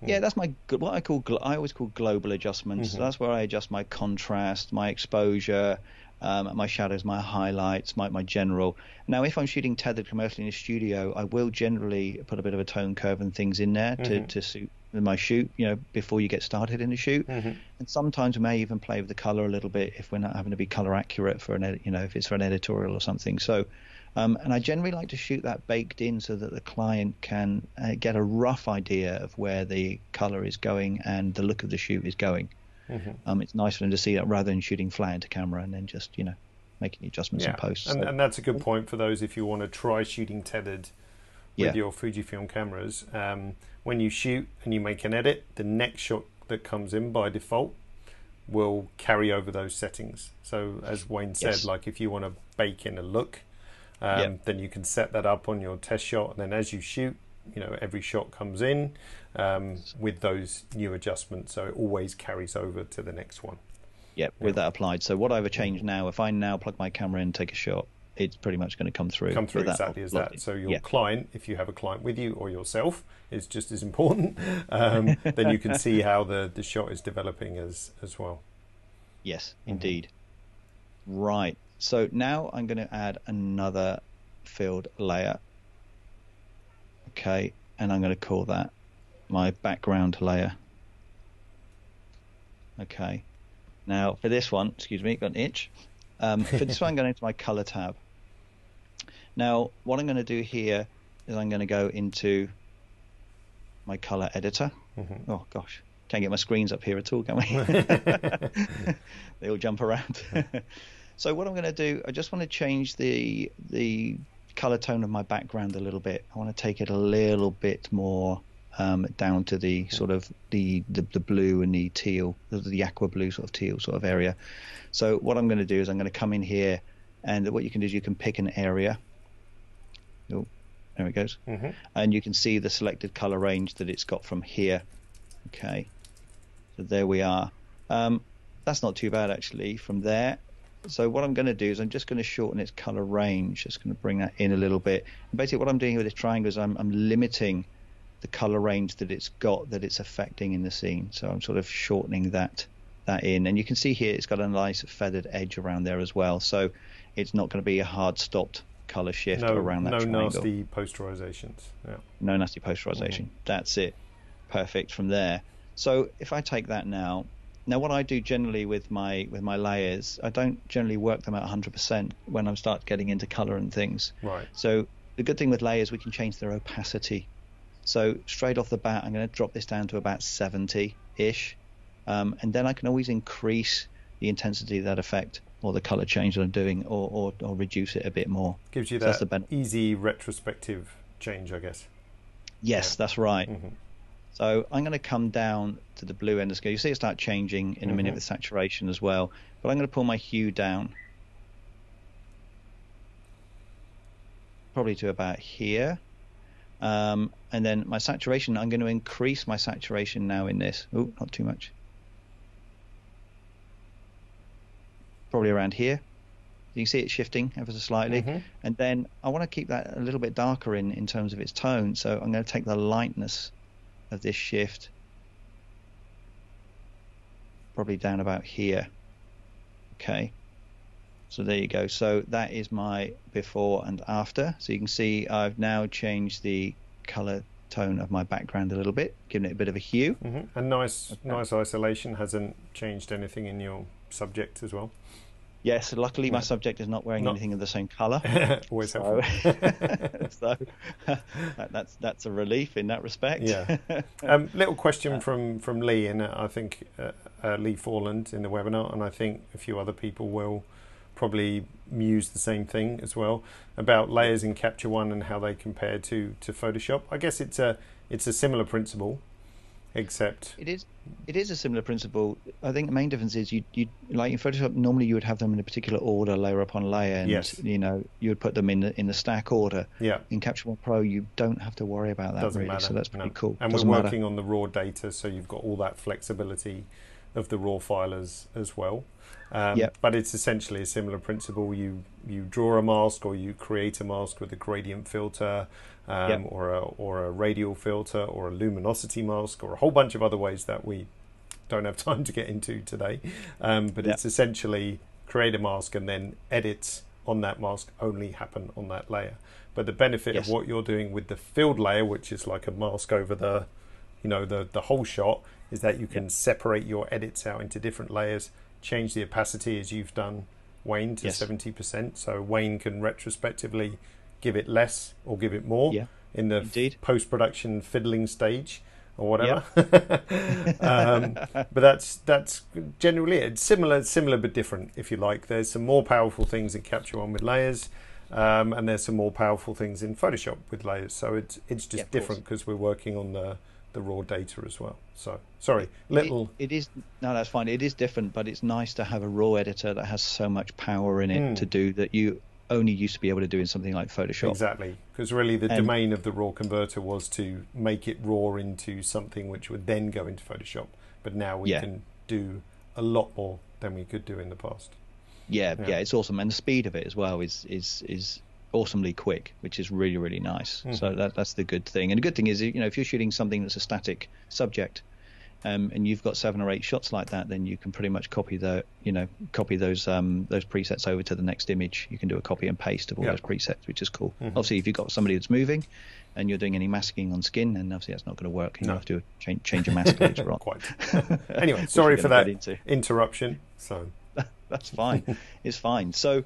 Yeah, that's my what I always call global adjustments. Mm-hmm. So that's where I adjust my contrast, my exposure, my shadows, my highlights, my general. Now, if I'm shooting tethered commercially in a studio, I will generally put a bit of a tone curve and things in there to suit my shoot, you know, before you get started in the shoot. Mm-hmm. And sometimes we may even play with the color a little bit if we're not having to be color accurate for an edit, you know, if it's for an editorial or something. So and I generally like to shoot that baked in so that the client can get a rough idea of where the color is going and the look of the shoot is going. Mm-hmm. It's nice for them to see that rather than shooting flat into camera and then just, you know, making adjustments in post. So. And that's a good point for those if you want to try shooting tethered with your Fujifilm cameras. When you shoot and you make an edit, the next shot that comes in by default will carry over those settings. So as Wayne said, like if you want to bake in a look, then you can set that up on your test shot, and then as you shoot, you know, every shot comes in with those new adjustments, so it always carries over to the next one. With that applied. So what I've changed now, if I now plug my camera in and take a shot, it's pretty much going to come through exactly as that. So your client, if you have a client with you or yourself, is just as important. Then you can see how the shot is developing as well. Yes, indeed. Right. So now I'm going to add another field layer. Okay, and I'm going to call that my background layer. Okay, now for this one, excuse me, got an itch. For this one, I'm going into my color tab. Now, what I'm going to do here is I'm going to go into my color editor. Mm-hmm. Oh gosh, can't get my screens up here at all, can we? They all jump around. So what I'm going to do, I just want to change the color tone of my background a little bit. I want to take it a little bit more down to the sort of the blue and the teal, the aqua blue sort of teal sort of area. So what I'm going to do is I'm going to come in here, and what you can do is you can pick an area. Oh, there it goes. Mm-hmm. And you can see the selected color range that it's got from here. Okay, so there we are. That's not too bad actually from there. So what I'm going to do is I'm just going to shorten its color range. Just going to bring that in a little bit. And basically what I'm doing with this triangle is I'm limiting the color range that it's got, that it's affecting in the scene. So I'm sort of shortening that in. And you can see here it's got a nice feathered edge around there as well. So it's not going to be a hard stopped color shift around that triangle. No nasty posterizations. Yeah. No nasty posterization. Mm-hmm. That's it. Perfect from there. So if I take that now. Now, what I do generally with my layers, I don't generally work them at 100% when I start getting into color and things. Right. So the good thing with layers, we can change their opacity. So straight off the bat, I'm going to drop this down to about 70-ish. And then I can always increase the intensity of that effect or the color change that I'm doing or reduce it a bit more. Gives you that easy retrospective change, I guess. Yes, that's right. Mm-hmm. So I'm going to come down to the blue end of the scale. You see it start changing in a minute with saturation as well. But I'm going to pull my hue down. Probably to about here. And then my saturation, I'm going to increase my saturation now in this. Oh, not too much. Probably around here. You can see it shifting ever so slightly. Mm-hmm. And then I want to keep that a little bit darker in terms of its tone. So I'm going to take the lightness of this shift probably down about here. Okay, so there you go. So that is my before and after. So you can see I've now changed the color tone of my background a little bit, giving it a bit of a hue. Mm-hmm. And nice isolation hasn't changed anything in your subject as well. Yes, luckily my subject is not wearing anything of the same colour. Always helpful. So that's a relief in that respect. Yeah. Little question from Lee, and I think Lee Forland in the webinar, and I think a few other people will probably muse the same thing as well about layers in Capture One and how they compare to Photoshop. I guess it's a similar principle, except it is a similar principle. I think the main difference is you like in Photoshop normally you would have them in a particular order, layer upon layer, and you know, you would put them in the stack order. Yeah. In Capture One Pro you don't have to worry about that. Doesn't really matter. So that's pretty cool. And we're working on the raw data, so you've got all that flexibility of the raw file as well. But it's essentially a similar principle. You draw a mask, or you create a mask with a gradient filter, or a radial filter, or a luminosity mask, or a whole bunch of other ways that we don't have time to get into today. But it's essentially create a mask, and then edits on that mask only happen on that layer. But the benefit of what you're doing with the filled layer, which is like a mask over the, you know, the whole shot, is that you can separate your edits out into different layers, change the opacity as you've done, Wayne, to 70%. So Wayne can retrospectively give it less or give it more in the post-production fiddling stage or whatever. But that's generally it. Similar but different, if you like. There's some more powerful things in Capture One with layers, and there's some more powerful things in Photoshop with layers. So it's just different because we're working on the raw data as well. So sorry, it is that's fine. It is different, but it's nice to have a raw editor that has so much power in it to do that you only used to be able to do in something like Photoshop. Exactly, because really the domain of the raw converter was to make it raw into something which would then go into Photoshop, but now we can do a lot more than we could do in the past. It's awesome, and the speed of it as well is awesomely quick, which is really, really nice. Mm-hmm. So that's the good thing. And the good thing is, you know, if you're shooting something that's a static subject, and you've got 7 or 8 shots like that, then you can pretty much copy those presets over to the next image. You can do a copy and paste of all those presets, which is cool. Mm-hmm. Obviously, if you've got somebody that's moving, and you're doing any masking on skin, then obviously that's not going to work. You have to change your mask later on. Quite. Anyway, sorry for that interruption. So that's fine. It's fine. So.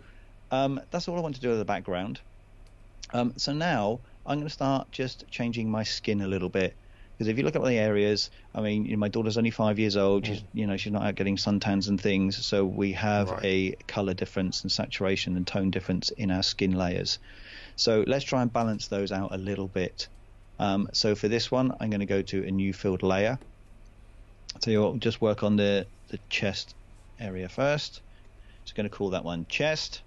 That's all I want to do with the background. So now I'm going to start just changing my skin a little bit, because if you look at the areas, I mean, you know, my daughter's only 5 years old. She's, you know, she's not out getting suntans and things, so we have a color difference and saturation and tone difference in our skin layers. So let's try and balance those out a little bit. So for this one, I'm going to go to a new filled layer. So you'll just work on the chest area first. Just going to call that one chest.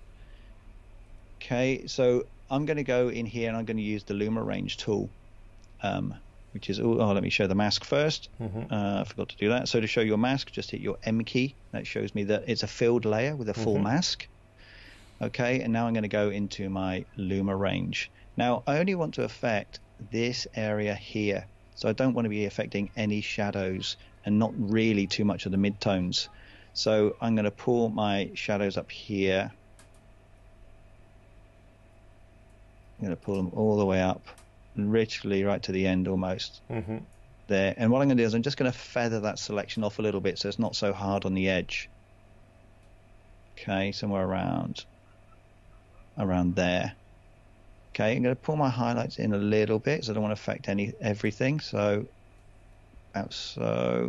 Okay, so I'm going to go in here and I'm going to use the Luma Range tool, which is, let me show the mask first. Mm-hmm. I forgot to do that. So to show your mask, just hit your M key. That shows me that it's a filled layer with a full mask. Okay, and now I'm going to go into my Luma Range. Now, I only want to affect this area here. So I don't want to be affecting any shadows and not really too much of the midtones. So I'm going to pull my shadows up here. I'm going to pull them all the way up, literally right to the end almost. Mm-hmm. There. And what I'm going to do is I'm just going to feather that selection off a little bit so it's not so hard on the edge. Okay, somewhere around there. Okay, I'm going to pull my highlights in a little bit so I don't want to affect everything. So I'm going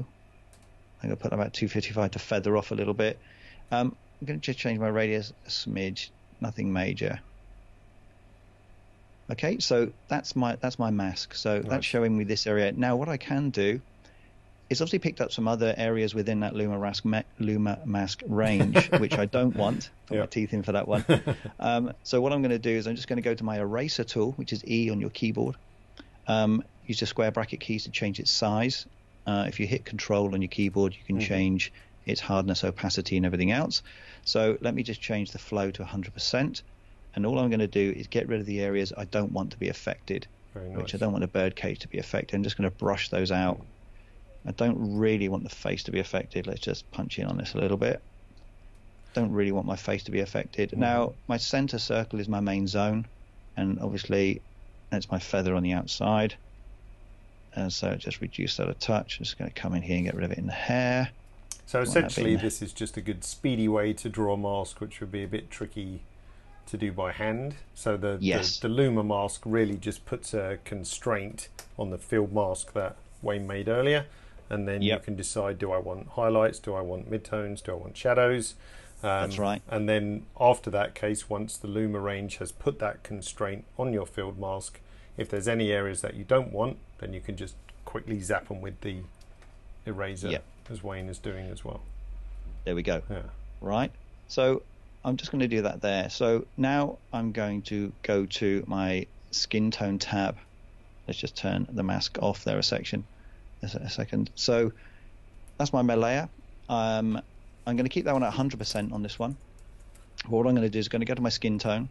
to put about 255 to feather off a little bit. I'm going to just change my radius a smidge, nothing major. Okay, so that's my mask. So that's showing me this area. Now, what I can do is obviously picked up some other areas within that Luma mask range, which I don't want. Put my teeth in for that one. So what I'm going to do is I'm just going to go to my eraser tool, which is E on your keyboard. Use the square bracket keys to change its size. If you hit Control on your keyboard, you can change its hardness, opacity, and everything else. So let me just change the flow to 100%. And all I'm going to do is get rid of the areas I don't want to be affected, which I don't want the bird cage to be affected. I'm just going to brush those out. I don't really want the face to be affected. Let's just punch in on this a little bit. Don't really want my face to be affected. Now, my center circle is my main zone, and obviously that's my feather on the outside. and so just reduce that a touch. I'm just going to come in here and get rid of it in the hair. So essentially this is just a good speedy way to draw a mask, which would be a bit tricky to do by hand. So the Luma mask really just puts a constraint on the field mask that Wayne made earlier, and then you can decide, do I want highlights, do I want midtones, do I want shadows? That's right. And then after that case, once the Luma range has put that constraint on your field mask, if there's any areas that you don't want, then you can just quickly zap them with the eraser, as Wayne is doing as well. There we go. Yeah. Right. So I'm just going to do that there. So now I'm going to go to my skin tone tab. Let's just turn the mask off there a second. So that's my layer. I'm going to keep that one at 100% on this one. What I'm going to do is going to go to my skin tone,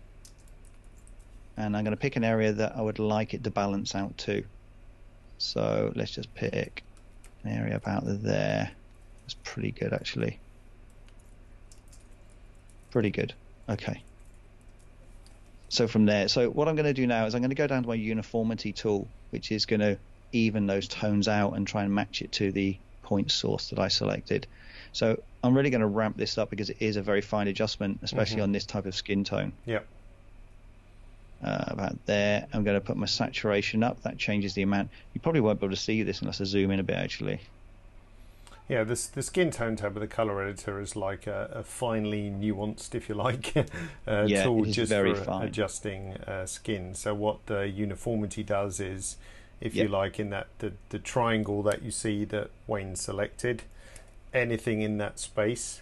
and I'm going to pick an area that I would like it to balance out to. So let's just pick an area about there. That's pretty good, actually. Pretty good. Okay. So from there, so what I'm going to do now is I'm going to go down to my uniformity tool, which is going to even those tones out and try and match it to the point source that I selected. So I'm really going to ramp this up because it is a very fine adjustment, especially on this type of skin tone. Yeah. About there. I'm going to put my saturation up. That changes the amount. You probably won't be able to see this unless I zoom in a bit, actually. Yeah, the skin tone tab with the color editor is like a finely nuanced, if you like, tool just for adjusting skin. So what the uniformity does is, if you like, in that the triangle that you see that Wayne selected, anything in that space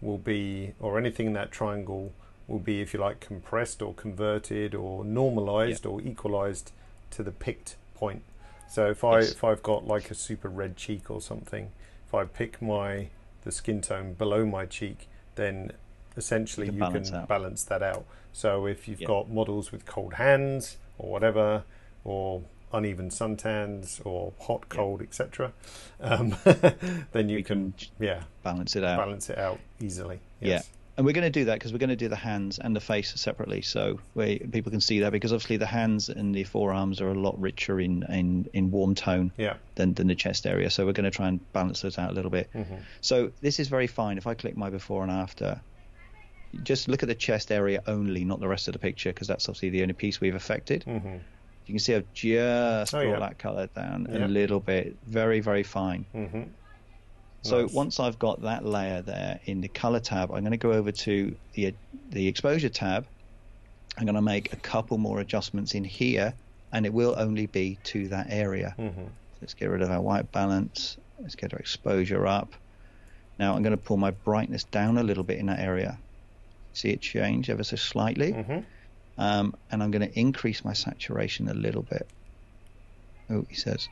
will be, or anything in that triangle will be, if you like, compressed or converted or normalized or equalized to the picked point. So if I've got like a super red cheek or something, if I pick the skin tone below my cheek, then essentially you can balance that out. So if you've got models with cold hands or whatever, or uneven suntans, or hot, cold, etc., then you can balance it out. Balance it out easily. Yes. Yeah, and we're going to do that because we're going to do the hands and the face separately, so people can see that, because obviously the hands and the forearms are a lot richer in warm tone than the chest area, so we're going to try and balance those out a little bit. So this is very fine. If I click my before and after, just look at the chest area only, not the rest of the picture, because that's obviously the only piece we've affected. You can see I've just brought that color down a little bit. Very, very fine. So once I've got that layer there in the color tab, I'm going to go over to the exposure tab. I'm going to make a couple more adjustments in here, and it will only be to that area. Let's get rid of our white balance. Let's get our exposure up. Now I'm going to pull my brightness down a little bit in that area. See it change ever so slightly. And I'm going to increase my saturation a little bit. Oh, he says,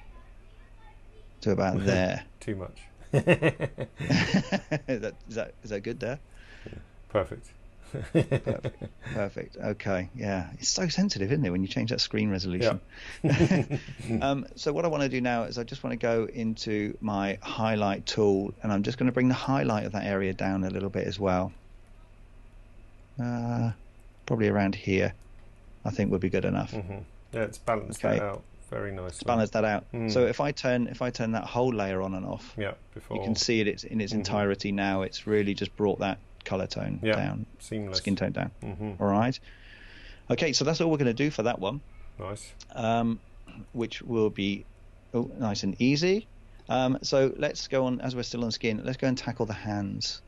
to about there. Too much. Is that good there? Perfect. Perfect. Okay. Yeah, it's so sensitive, isn't it, when you change that screen resolution? Yeah. So what I want to do now is I just want to go into my highlight tool, and I'm just going to bring the highlight of that area down a little bit as well. Probably around here, I think, would be good enough. Yeah, it's balanced that out very nicely. It's balanced that out. So if I turn that whole layer on and off, you can see it's in its entirety now. It's really just brought that color tone down, seamless skin tone down. All right. Okay, so that's all we're going to do for that one. Nice. Which will be nice and easy. So let's go on, as we're still on skin, let's go and tackle the hands.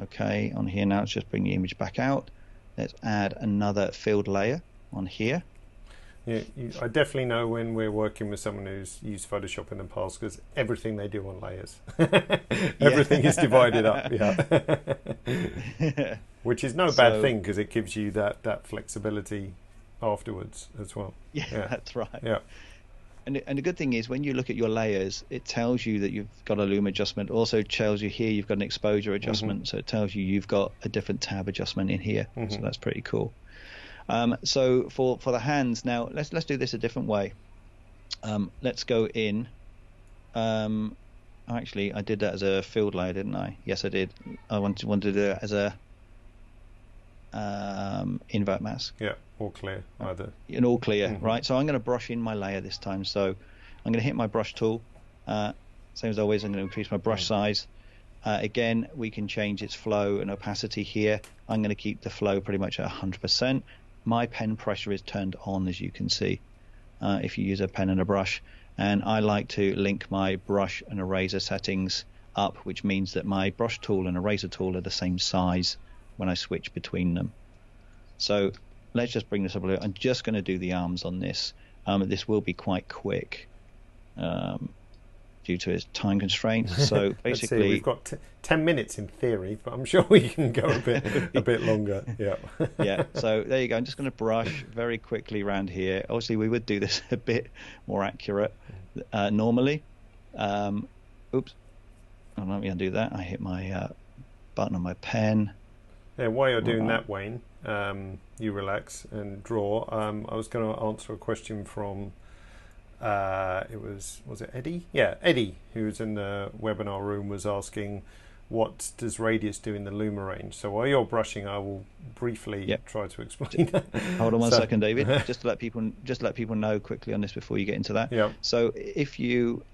Okay, on here now, let's just bring the image back out. Let's add another field layer on here. Yeah, I definitely know when we're working with someone who's used Photoshop in the past, because everything they do on layers. Everything is divided up. Which is no bad thing, because it gives you that flexibility afterwards as well. Yeah, that's right. Yeah. And the good thing is, when you look at your layers, it tells you that you've got a Luma adjustment. Also tells you here you've got an exposure adjustment. So it tells you you've got a different tab adjustment in here. So that's pretty cool. So for the hands now, let's do this a different way. Let's go in. Actually, I did that as a field layer, didn't I? Yes, I did. I wanted to do it as a invert mask. All clear, either an all clear. Right, so I'm going to brush in my layer this time, so I'm going to hit my brush tool. Same as always, I'm going to increase my brush size. Again, we can change its flow and opacity here. I'm going to keep the flow pretty much at 100%. My pen pressure is turned on, as you can see, if you use a pen and a brush. And I like to link my brush and eraser settings up, which means that my brush tool and eraser tool are the same size when I switch between them. So let's just bring this up a little. I'm just going to do the arms on this. This will be quite quick due to its time constraints. So basically, see, we've got 10 minutes in theory, but I'm sure we can go a bit longer. Yeah. Yeah. So there you go. I'm just going to brush very quickly around here. Obviously, we would do this a bit more accurate normally. Oops. Oh, let me undo that. I hit my button on my pen. Yeah, while you're doing that, Wayne, you relax and draw. I was going to answer a question from, was it Eddie? Yeah, Eddie, who was in the webinar room, was asking, what does radius do in the luma range? So while you're brushing, I will briefly try to explain that. Hold on one second, David, just to let people know quickly on this before you get into that. Yeah. So if you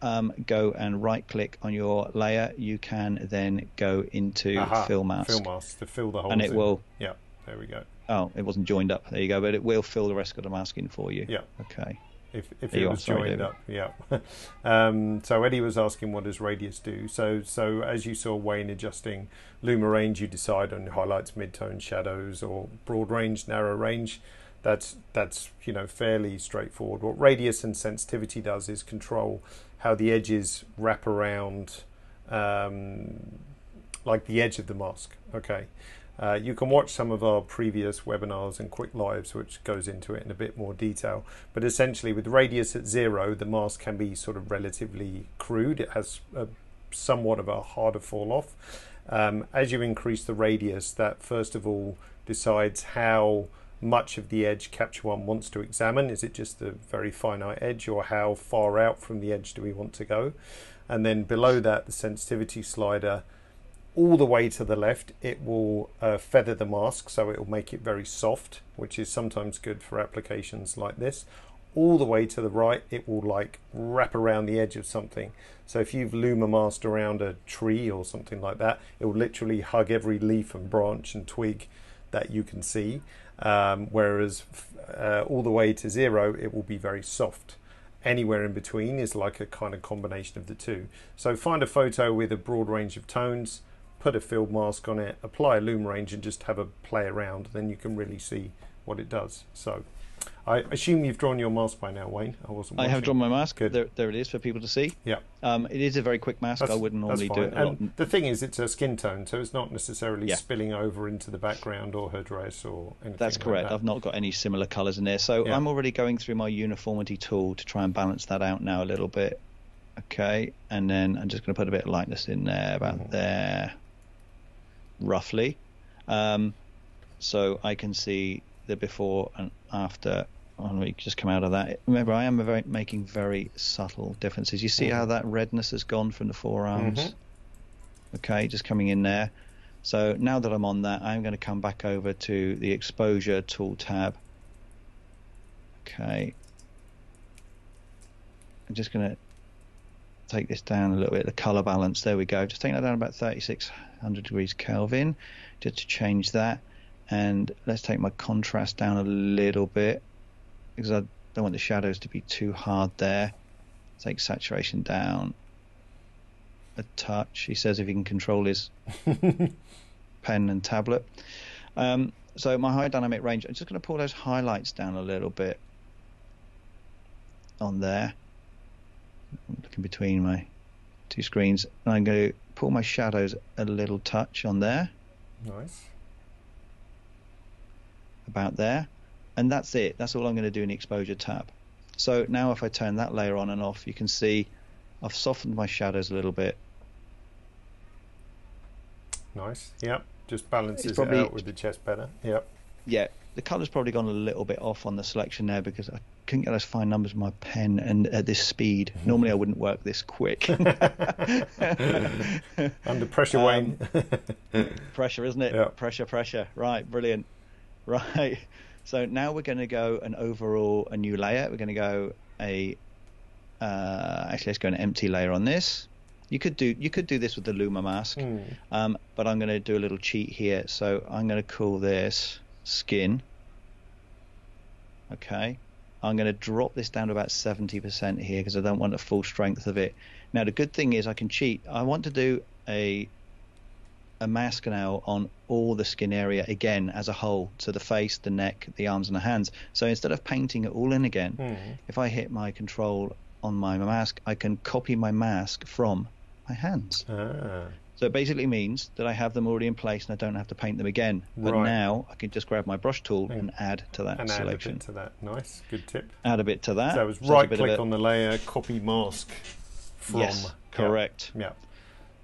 go and right click on your layer, you can then go into fill mask. Fill mask to fill the holes. And it will. Yeah. There we go. Oh, it wasn't joined up. There you go. But it will fill the rest of the mask in for you. Yeah. Okay. If it was joined up, yeah. So Eddie was asking, what does radius do? So as you saw Wayne adjusting luma range, you decide on highlights, midtones, shadows, or broad range, narrow range. That's you know, fairly straightforward. What radius and sensitivity does is control how the edges wrap around, like the edge of the mask. Okay. You can watch some of our previous webinars and quick lives, which goes into it in a bit more detail. But essentially, with radius at 0, the mask can be sort of relatively crude. It has somewhat of a harder fall off. As you increase the radius, that first of all decides how much of the edge Capture One wants to examine. Is it just the very finite edge, or how far out from the edge do we want to go? And then below that, the sensitivity slider, all the way to the left, it will feather the mask, so it will make it very soft, which is sometimes good for applications like this. All the way to the right, it will like wrap around the edge of something. So if you've luma masked around a tree or something like that, it will literally hug every leaf and branch and twig that you can see, whereas all the way to 0, it will be very soft. Anywhere in between is like a kind of combination of the two. So find a photo with a broad range of tones, put a field mask on it, apply a luma range, and just have a play around. Then you can really see what it does. So I assume you've drawn your mask by now, Wayne. I wasn't watching. I have drawn my mask. There it is for people to see. Yeah. It is a very quick mask. I wouldn't normally do it. And the thing is, it's a skin tone, so it's not necessarily spilling over into the background or her dress or anything. That's correct. Like that. I've not got any similar colours in there. So I'm already going through my uniformity tool to try and balance that out now a little bit. Okay. And then I'm just going to put a bit of lightness in there, about there. Roughly, so I can see the before and after. And we just come out of that. Remember, I am making very subtle differences. You see how that redness has gone from the forearms. Okay, just coming in there. So now that I'm on that, I'm going to come back over to the exposure tool tab. Okay, I'm just going to take this down a little bit, the color balance. There we go. Just taking that down about 3600 degrees Kelvin, just to change that. And let's take my contrast down a little bit, because I don't want the shadows to be too hard there. Take saturation down a touch. He says if he can control his pen and tablet. So my high dynamic range, I'm just going to pull those highlights down a little bit on there. I'm looking between my two screens, and I'm going to pull my shadows a little touch on there. Nice. About there. And that's it. That's all I'm going to do in the exposure tab. So now if I turn that layer on and off, you can see I've softened my shadows a little bit. Nice. Yep. Just balances it out with the chest better. Yep. Yeah. The colour's probably gone a little bit off on the selection there, because I couldn't get those fine numbers with my pen and at this speed. Normally I wouldn't work this quick. Under pressure, Wayne. Pressure, isn't it? Yep. Pressure. Right, brilliant. Right. So now we're going to go an overall, a new layer. We're going to go a Actually, let's go an empty layer on this. You could do this with the Luma mask, but I'm going to do a little cheat here. So I'm going to call this skin. Okay, I'm going to drop this down to about 70% here because I don't want the full strength of it. Now the good thing is I can cheat. I want to do a mask now on all the skin area again as a whole, so the face, the neck, the arms and the hands. So instead of painting it all in again, if I hit my control on my mask, I can copy my mask from my hands. So it basically means that I have them already in place and I don't have to paint them again. But now I can just grab my brush tool and add to that selection. Add a bit to that. Nice, good tip. Add a bit to that. So it was right-click on the layer, copy mask from. Yes, correct. Yeah.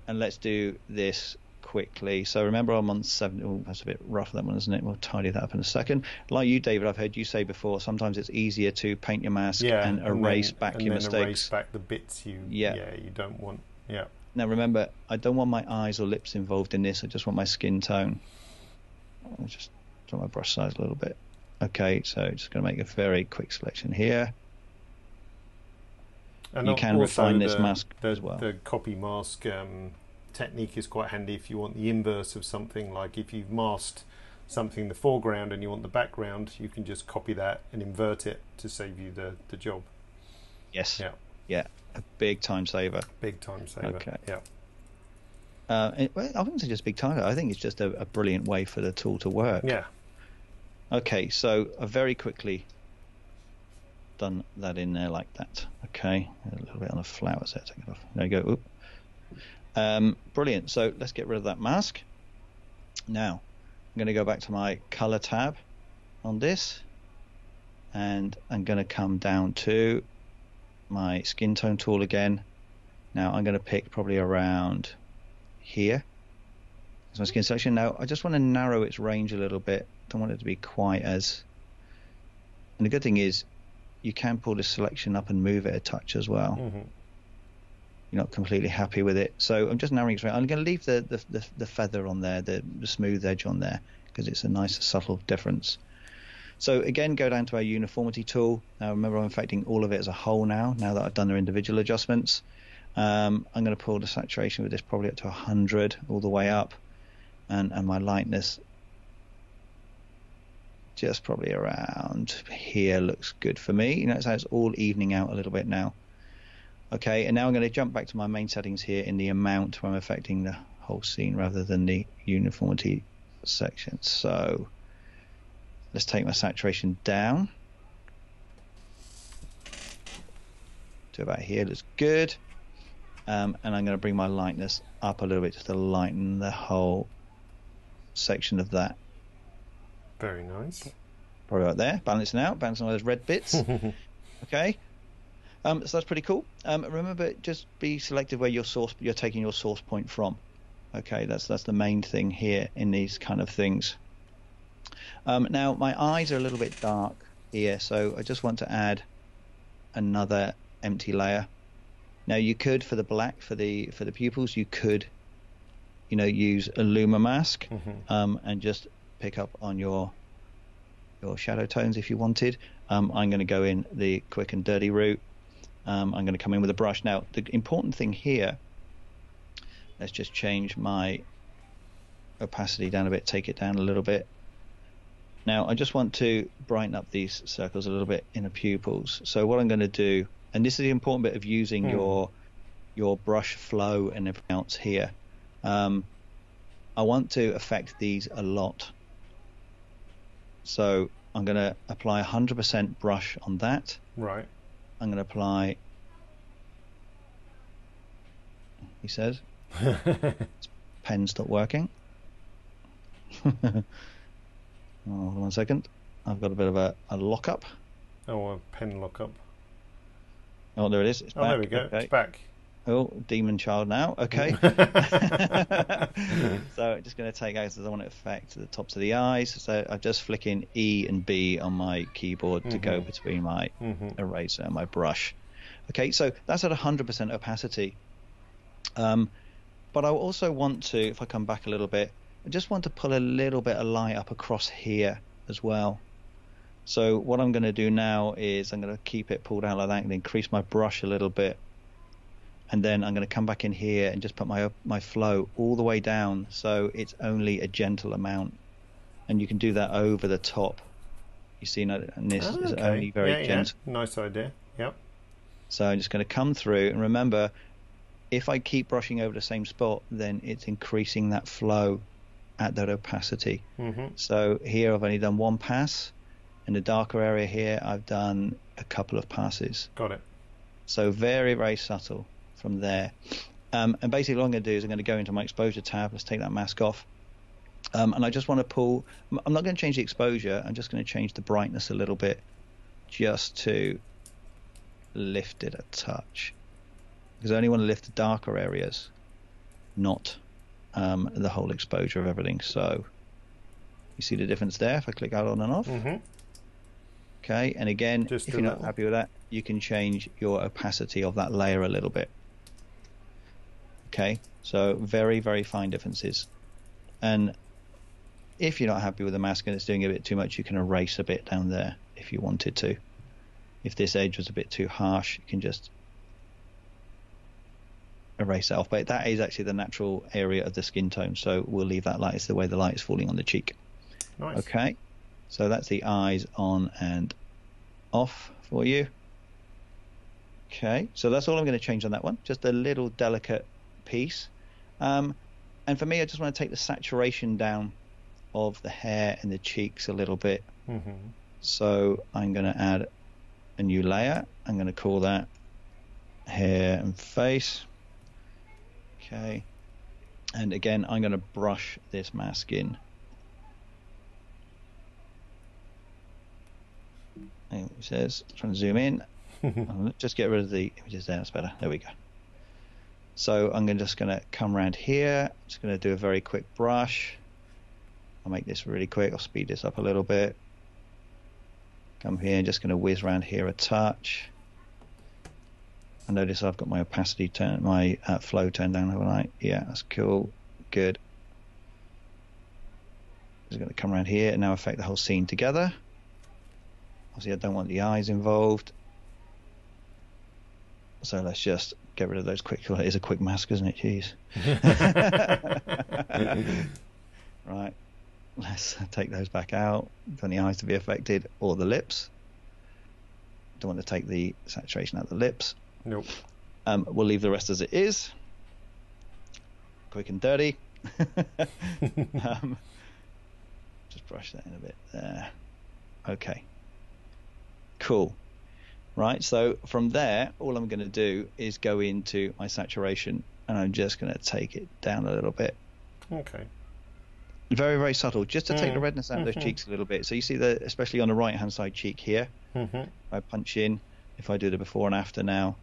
And let's do this quickly. So remember, I'm on 70. Oh, that's a bit rough, that one, isn't it? We'll tidy that up in a second. Like you, David, I've heard you say before, sometimes it's easier to paint your mask and erase back your mistakes. Erase back the bits you don't want. Yeah. Now remember, I don't want my eyes or lips involved in this. I just want my skin tone. I'll just draw my brush size a little bit. Okay, so just going to make a very quick selection here. And you can refine this mask as well. The copy mask technique is quite handy if you want the inverse of something. Like if you've masked something in the foreground and you want the background, you can just copy that and invert it to save you the job. Yes. Yeah. Yeah. A big time saver. Big time saver. Okay. Yeah. I wouldn't say just big time. I think it's just a brilliant way for the tool to work. Yeah. Okay, so I've very quickly done that in there like that. Okay, a little bit on the flowers there. Take it off. There you go. Oop. Brilliant. So let's get rid of that mask. Now I'm going to go back to my color tab on this, and I'm going to come down to my skin tone tool again. Now I'm going to pick probably around here as my skin selection. Now I just want to narrow its range a little bit. Don't want it to be quite as. And the good thing is, you can pull this selection up and move it a touch as well. You're not completely happy with it, so I'm just narrowing it. I'm going to leave the feather on there, the smooth edge on there, because it's a nice subtle difference. So again, go down to our uniformity tool. Now remember, I'm affecting all of it as a whole now that I've done their individual adjustments. I'm going to pull the saturation with this probably up to 100 all the way up, and my lightness just probably around here looks good for me. You know, so it's all evening out a little bit now. Okay, and now I'm going to jump back to my main settings here in the amount where I'm affecting the whole scene rather than the uniformity section. So let's take my saturation down to about here. Looks good. And I'm going to bring my lightness up a little bit just to lighten the whole section of that. Very nice. Probably right there. Balancing all those red bits. Okay. So that's pretty cool. Remember, just be selective where you're taking your source point from. Okay, that's the main thing here in these kind of things. Now my eyes are a little bit dark here, so I just want to add another empty layer. Now you could, for the black, for the pupils, you could, use a Luma mask and just pick up on your shadow tones if you wanted. I'm going to go in the quick and dirty route. I'm going to come in with a brush. Now the important thing here, let's just change my opacity down a bit, take it down a little bit. Now I just want to brighten up these circles a little bit in the pupils. So what I'm going to do, and this is the important bit of using your brush flow and everything else here, I want to affect these a lot. So I'm going to apply 100% brush on that. Right. I'm going to apply, he says, pen's not working. Oh, hold on 1 second. I've got a bit of a lockup. Oh, a pen lockup. Oh, there it is. It's back. Oh, there we go. Okay. It's back. Oh, demon child now. Okay. So I'm just going to take out, because I want to affect the tops of the eyes. So I'm just flicking E and B on my keyboard to go between my eraser and my brush. Okay, so that's at 100% opacity. But I also want to, if I come back a little bit, I just want to pull a little bit of light up across here as well. So what I'm going to do now is I'm going to keep it pulled out like that and increase my brush a little bit. And then I'm going to come back in here and just put my flow all the way down, so it's only a gentle amount. And you can do that over the top. You see, and this is only very gentle. Yeah. Nice idea. Yep. So I'm just going to come through, and remember, if I keep brushing over the same spot, then it's increasing that flow at that opacity. Mm-hmm. So here I've only done one pass. In the darker area here, I've done a couple of passes. Got it. So very, very subtle from there. And basically what I'm going to do is I'm going to go into my exposure tab. Let's take that mask off. And I just want to pull, I'm not going to change the exposure, I'm just going to change the brightness a little bit, just to lift it a touch, because I only want to lift the darker areas, not the whole exposure of everything. So you see the difference there if I click out on and off. Mm-hmm. Okay, and again, just if you're not happy with that, you can change your opacity of that layer a little bit. Okay, so very, very fine differences. And if you're not happy with the mask and it's doing a bit too much, you can erase a bit down there if you wanted to. If this edge was a bit too harsh, you can just erase that off. But that is actually the natural area of the skin tone, so we'll leave that light. It's the way the light is falling on the cheek. Nice. Okay, so that's the eyes on and off for you. Okay, so that's all I'm going to change on that one. Just a little delicate piece. And for me, I just want to take the saturation down of the hair and the cheeks a little bit. Mm-hmm. So I'm going to add a new layer. I'm going to call that hair and face. Okay. And again, I'm going to brush this mask in. And it says, I'm trying to zoom in. Just get rid of the images there. That's better. There we go. So I'm just going to come around here. I'm just going to do a very quick brush. I'll make this really quick. I'll speed this up a little bit. Come here and just going to whiz around here a touch. I notice I've got my opacity turned, my flow turned down, haven't I? Yeah, that's cool. Good. Just going to come around here and now affect the whole scene together. Obviously, I don't want the eyes involved. So let's just get rid of those quick. Well, it is a quick mask, isn't it? Jeez. Right. Let's take those back out. Don't want the eyes to be affected or the lips. Don't want to take the saturation out of the lips. Nope. We'll leave the rest as it is. Quick and dirty. Just brush that in a bit there. Okay. Cool. Right, so from there, all I'm going to do is go into my saturation, and I'm just going to take it down a little bit. Okay. Very, very subtle, just to take the redness out of those cheeks a little bit. So you see that, especially on the right-hand side cheek here, I punch in. If I do the before and after now,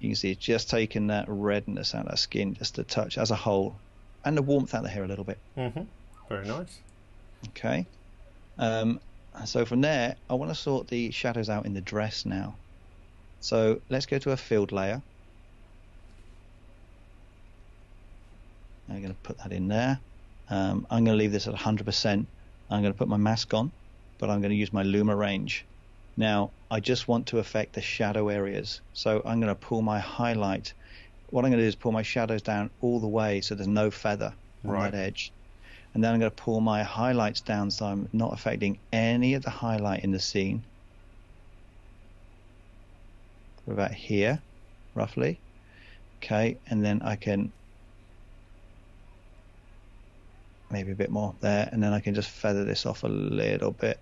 you can see it's just taking that redness out of that skin, just a touch as a whole, and the warmth out of the hair a little bit. Very nice. Okay. So from there, I want to sort the shadows out in the dress now. So let's go to a field layer. I'm going to put that in there. I'm going to leave this at 100%. I'm going to put my mask on, but I'm going to use my Luma range. Now, I just want to affect the shadow areas. So I'm going to pull my highlight. What I'm going to do is pull my shadows down all the way so there's no feather on that edge. And then I'm going to pull my highlights down so I'm not affecting any of the highlight in the scene. About here, roughly. Okay, and then I can maybe a bit more there, and then I can just feather this off a little bit.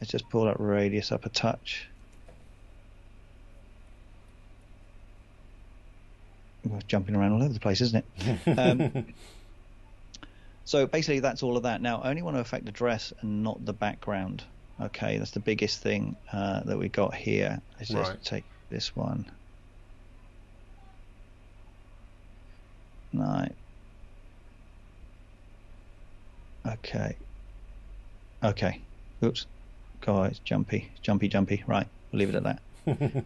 Let's just pull that radius up a touch. We're jumping around all over the place, isn't it? So basically that's all of that. Now I only want to affect the dress and not the background. Okay, that's the biggest thing that we got here. Let's just take this one. Okay. Oops. God, it's jumpy. Right, we'll leave it at that.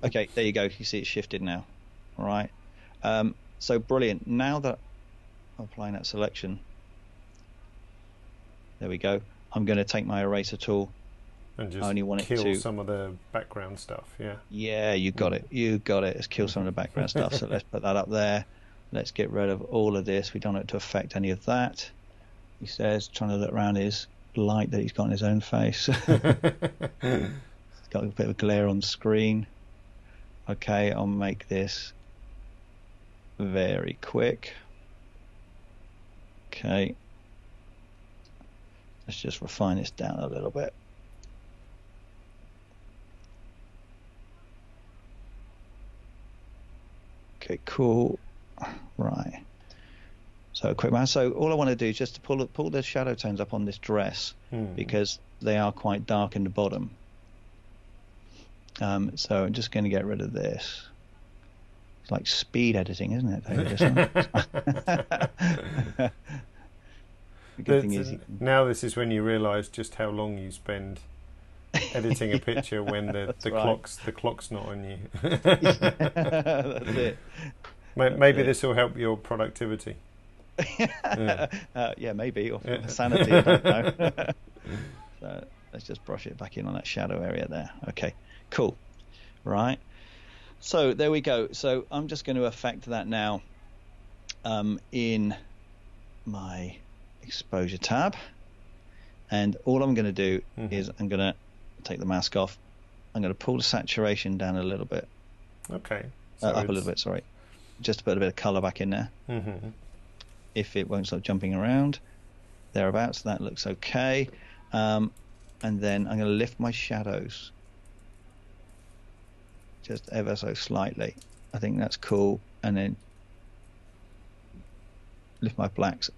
Okay, there you go. You see it's shifted now. All right. So brilliant. Now that I'm applying that selection, there we go. I'm going to take my eraser tool And just I only want kill it to some of the background stuff. Yeah. Yeah, you got it. You got it. Let's kill some of the background stuff. So let's put that up there. Let's get rid of all of this. We don't want it to affect any of that. He says, trying to look around his light that he's got on his own face. It's got a bit of glare on the screen. Okay, I'll make this very quick. Okay. Let's just refine this down a little bit. Okay, cool. Right. So quick man. So all I want to do is just to pull the shadow tones up on this dress because they are quite dark in the bottom. So I'm just going to get rid of this. It's like speed editing, isn't it, David? Now this is when you realise just how long you spend editing a picture when the right. the clock's not on you. That's it. Maybe this will help your productivity. Yeah. Yeah, maybe, or sanity. I don't know. So let's just brush it back in on that shadow area there. Okay, cool. Right. So there we go. So I'm just going to affect that now in my exposure tab, and all I'm going to do is I'm going to take the mask off. I'm going to pull the saturation down a little bit. Okay. So up a little bit. Sorry. Just to put a bit of colour back in there. If it won't stop jumping around, thereabouts, that looks okay. And then I'm going to lift my shadows just ever so slightly. I think that's cool. And then lift my blacks.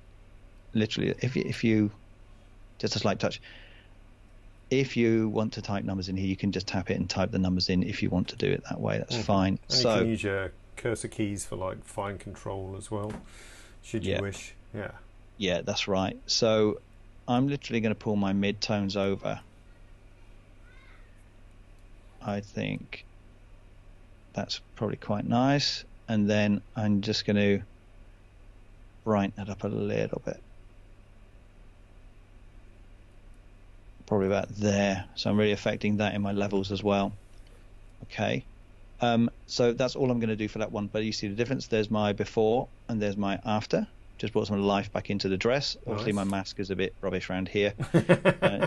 Literally, if you just a slight touch. If you want to type numbers in here, you can just tap it and type the numbers in. If you want to do it that way, that's fine. And so you can use your cursor keys for like fine control as well, should you wish. Yeah, that's right. So I'm literally going to pull my mid-tones over. I think that's probably quite nice, and then I'm just going to brighten that up a little bit, probably about there. So I'm really affecting that in my levels as well. Okay. So that's all I'm going to do for that one. But you see the difference. There's my before and there's my after. Just brought some life back into the dress. Nice. Obviously, my mask is a bit rubbish around here.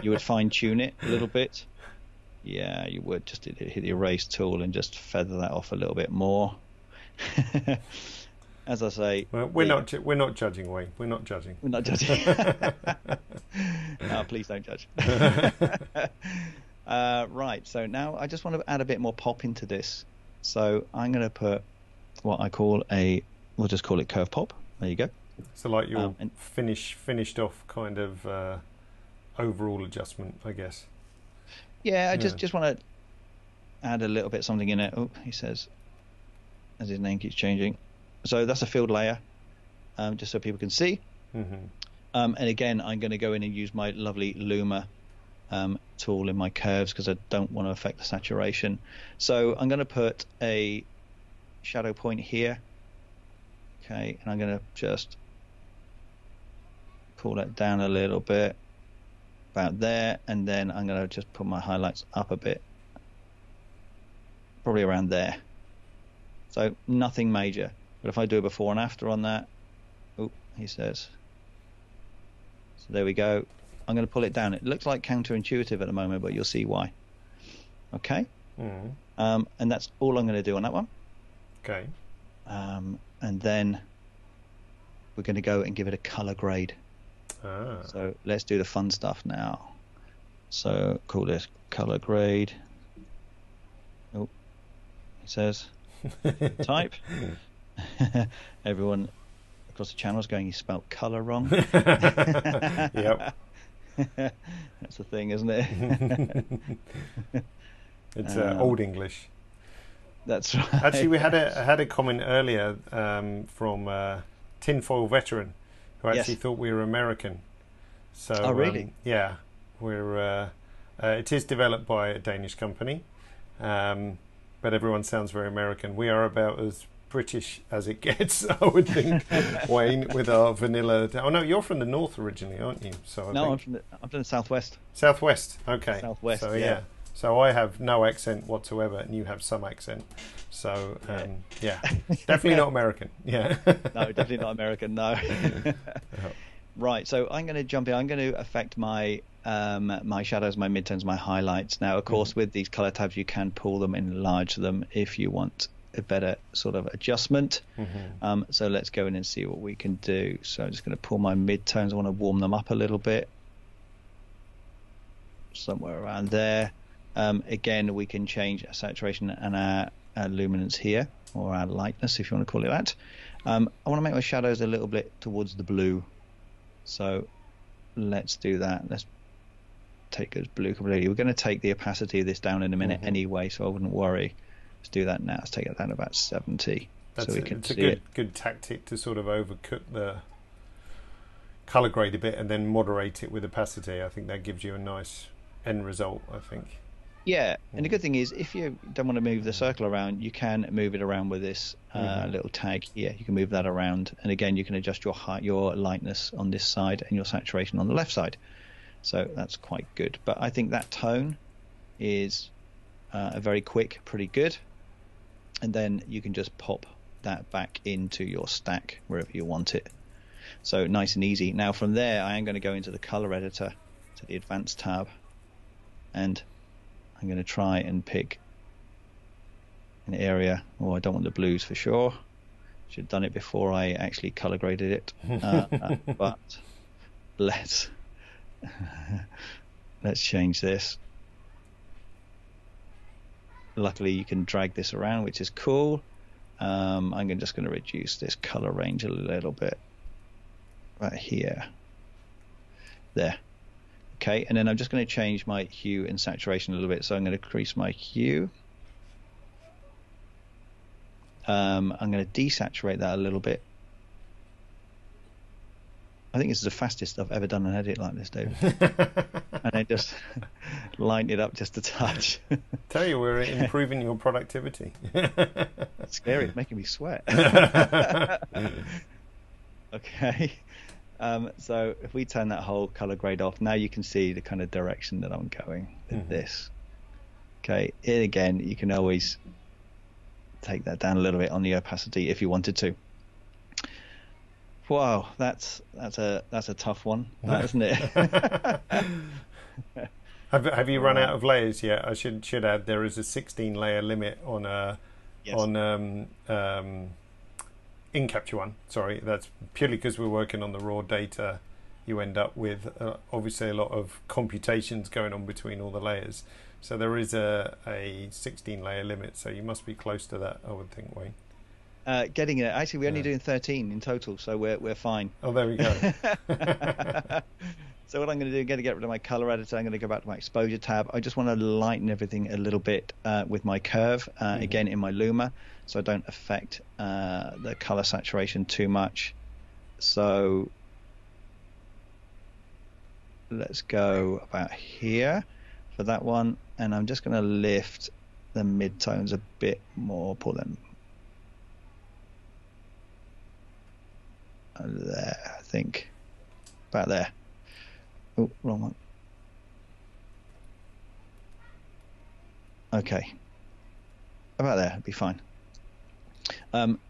You would fine-tune it a little bit. Yeah, you would. Just hit the erase tool and just feather that off a little bit more. As I say, well, we're not judging, Wayne. We're not judging. We're not judging. No, please don't judge. Right. So now I just want to add a bit more pop into this. So I'm going to put what I call we'll just call it curve pop. There you go. So like your finished off kind of overall adjustment, I guess. Yeah, I just want to add a little bit something in it. Oh, he says, as his name keeps changing. So that's a field layer, just so people can see. And again, I'm going to go in and use my lovely Luma tool in my curves because I don't want to affect the saturation. So I'm going to put a shadow point here. Okay, and I'm going to just pull that down a little bit, about there, and then I'm going to just put my highlights up a bit, probably around there. So nothing major, but if I do a before and after on that, oh, he says. So there we go. I'm going to pull it down. It looks like counterintuitive at the moment, but you'll see why. Okay. And that's all I'm going to do on that one. Okay. And then we're going to go and give it a color grade. So let's do the fun stuff now. So call this color grade. Oh, he says. Type. Everyone across the channel is going, you spelt color wrong. Yep. That's the thing, isn't it? It's old English. That's right. Actually, we had a comment earlier from Tinfoil Veteran, who actually thought we were American. So, oh, really? Yeah, we're. It is developed by a Danish company, but everyone sounds very American. We are about as British as it gets, I would think, Wayne, with our vanilla. Oh no, you're from the north originally, aren't you? So no, I'm from the southwest. Southwest, okay. Southwest. So yeah. So I have no accent whatsoever, and you have some accent. So yeah. Definitely not American. Yeah. No, definitely not American. No. Right. So I'm going to jump in. I'm going to affect my my shadows, my midtones, my highlights. Now, of course, with these color tabs, you can pull them, enlarge them if you want a better sort of adjustment. So let's go in and see what we can do. So I'm just going to pull my midtones. I want to warm them up a little bit, somewhere around there. Again, we can change our saturation and our luminance here, or our lightness, if you want to call it that. I want to make my shadows a little bit towards the blue, so let's do that. Let's take those blue completely. We're going to take the opacity of this down in a minute anyway, so I wouldn't worry. Let's do that now. Let's take it down to about 70. That's so we can it's see a good tactic to sort of overcook the color grade a bit and then moderate it with opacity. I think that gives you a nice end result, I think. Yeah, and the good thing is, if you don't want to move the circle around, you can move it around with this little tag here. You can move that around, and again, you can adjust your height, your lightness on this side, and your saturation on the left side. So that's quite good. But I think that tone is a very quick, pretty good. And then you can just pop that back into your stack wherever you want it. So nice and easy. Now from there, I am going to go into the color editor, to the advanced tab, and I'm going to try and pick an area. Oh, I don't want the blues for sure. Should have done it before I actually color graded it. But let's change this. Luckily, you can drag this around, which is cool. I'm just going to reduce this color range a little bit right here. There. Okay, and then I'm just going to change my hue and saturation a little bit. So I'm going to increase my hue. I'm going to desaturate that a little bit. I think this is the fastest I've ever done an edit like this, David. And then just lighten it up just a touch. Tell you, we're improving your productivity. That's scary. It's making me sweat. Okay. So if we turn that whole color grade off, now you can see the kind of direction that I'm going with this. Okay, and again, you can always take that down a little bit on the opacity if you wanted to. Wow, that's a tough one, isn't it? Have you run out of layers yet? I should add there is a 16 layer limit on in Capture One, sorry, that's purely because we're working on the raw data. You end up with obviously a lot of computations going on between all the layers. So there is a 16 layer limit, so you must be close to that, I would think, Wayne. Getting it. Actually, we're only doing 13 in total, so we're fine. Oh, there we go. So what I'm going to do, I'm going to get rid of my color editor. I'm going to go back to my exposure tab. I just want to lighten everything a little bit with my curve, again in my luma, so I don't affect the color saturation too much. So let's go about here for that one, and I'm just going to lift the midtones a bit more, pull them there, I think, about there. Oh, wrong one. Okay. About there, it'll be fine.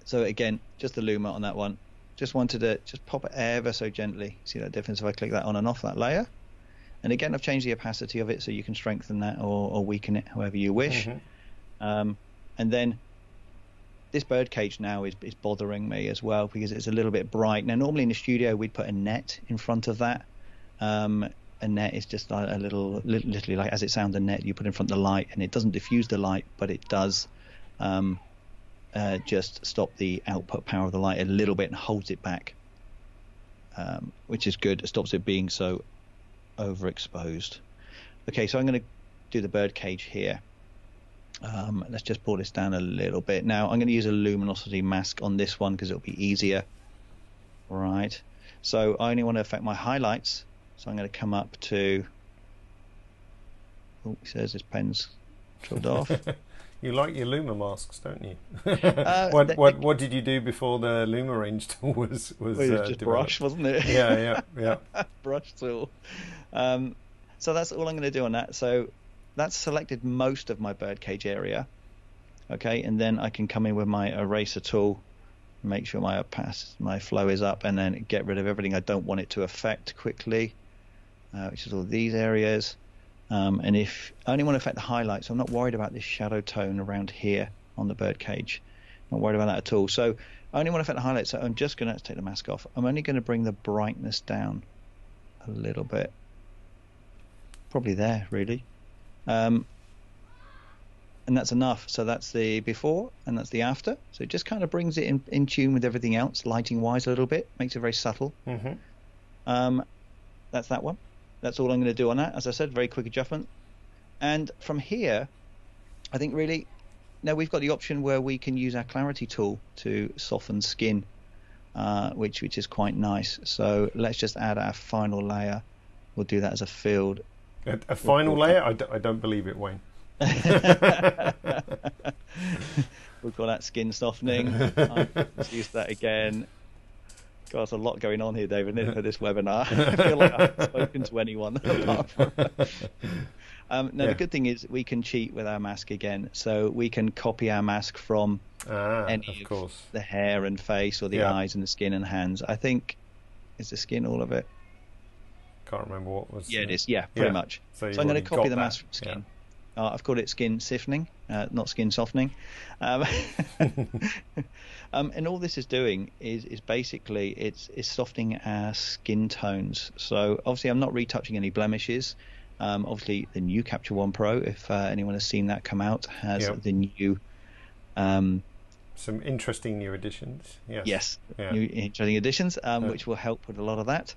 So again, just the luma on that one. Just wanted to just pop it ever so gently. See that difference if I click that on and off that layer? And again, I've changed the opacity of it so you can strengthen that or weaken it however you wish. And then this birdcage now is bothering me as well because it's a little bit bright. Now, normally in the studio, we'd put a net in front of that. A net is just like a little, literally like as it sounds, a net you put in front of the light, and it doesn't diffuse the light, but it does just stop the output power of the light a little bit and holds it back, which is good. It stops it being so overexposed. Okay, so I'm going to do the birdcage here. Let's just pull this down a little bit. Now I'm going to use a luminosity mask on this one because it'll be easier. Right, so I only want to affect my highlights. So I'm going to come up to. Oh, he says his pen's drilled off. You like your Luma masks, don't you? What did you do before the Luma range tool was just brush, wasn't it? Yeah. Brush tool. So that's all I'm going to do on that. So that's selected most of my birdcage area. Okay, and then I can come in with my eraser tool, make sure my flow is up, and then get rid of everything I don't want it to affect quickly, which is all these areas. And if I only want to affect the highlights, I'm not worried about this shadow tone around here on the birdcage. Not worried about that at all. So I only want to affect the highlights, so I'm just going to take the mask off. I'm only going to bring the brightness down a little bit. Probably there, really. And that's enough. So that's the before and that's the after. So it just kind of brings it in tune with everything else, lighting-wise a little bit. Makes it very subtle. Mm-hmm. That's that one. That's all I'm going to do on that. As I said, very quick adjustment. And from here, I think really, now we've got the option where we can use our clarity tool to soften skin, which is quite nice. So let's just add our final layer. We'll do that as a field. A final layer? I don't believe it, Wayne. We'll call that skin softening. Let's use that again. God, there's a lot going on here, David, isn't it, for this webinar? I feel like I haven't spoken to anyone. The good thing is we can cheat with our mask again. So we can copy our mask from any of the hair and face or the eyes and the skin and hands. I think, is the skin all of it? Can't remember what was. Yeah, it is. Yeah, pretty much. So I'm going to copy the mask from skin. Yeah. I've called it skin siftening, not skin softening. And all this is doing is basically it's softening our skin tones. So obviously I'm not retouching any blemishes. Obviously the new Capture One Pro, if anyone has seen that come out, has the new some interesting new additions. Yes, new interesting additions, which will help with a lot of that.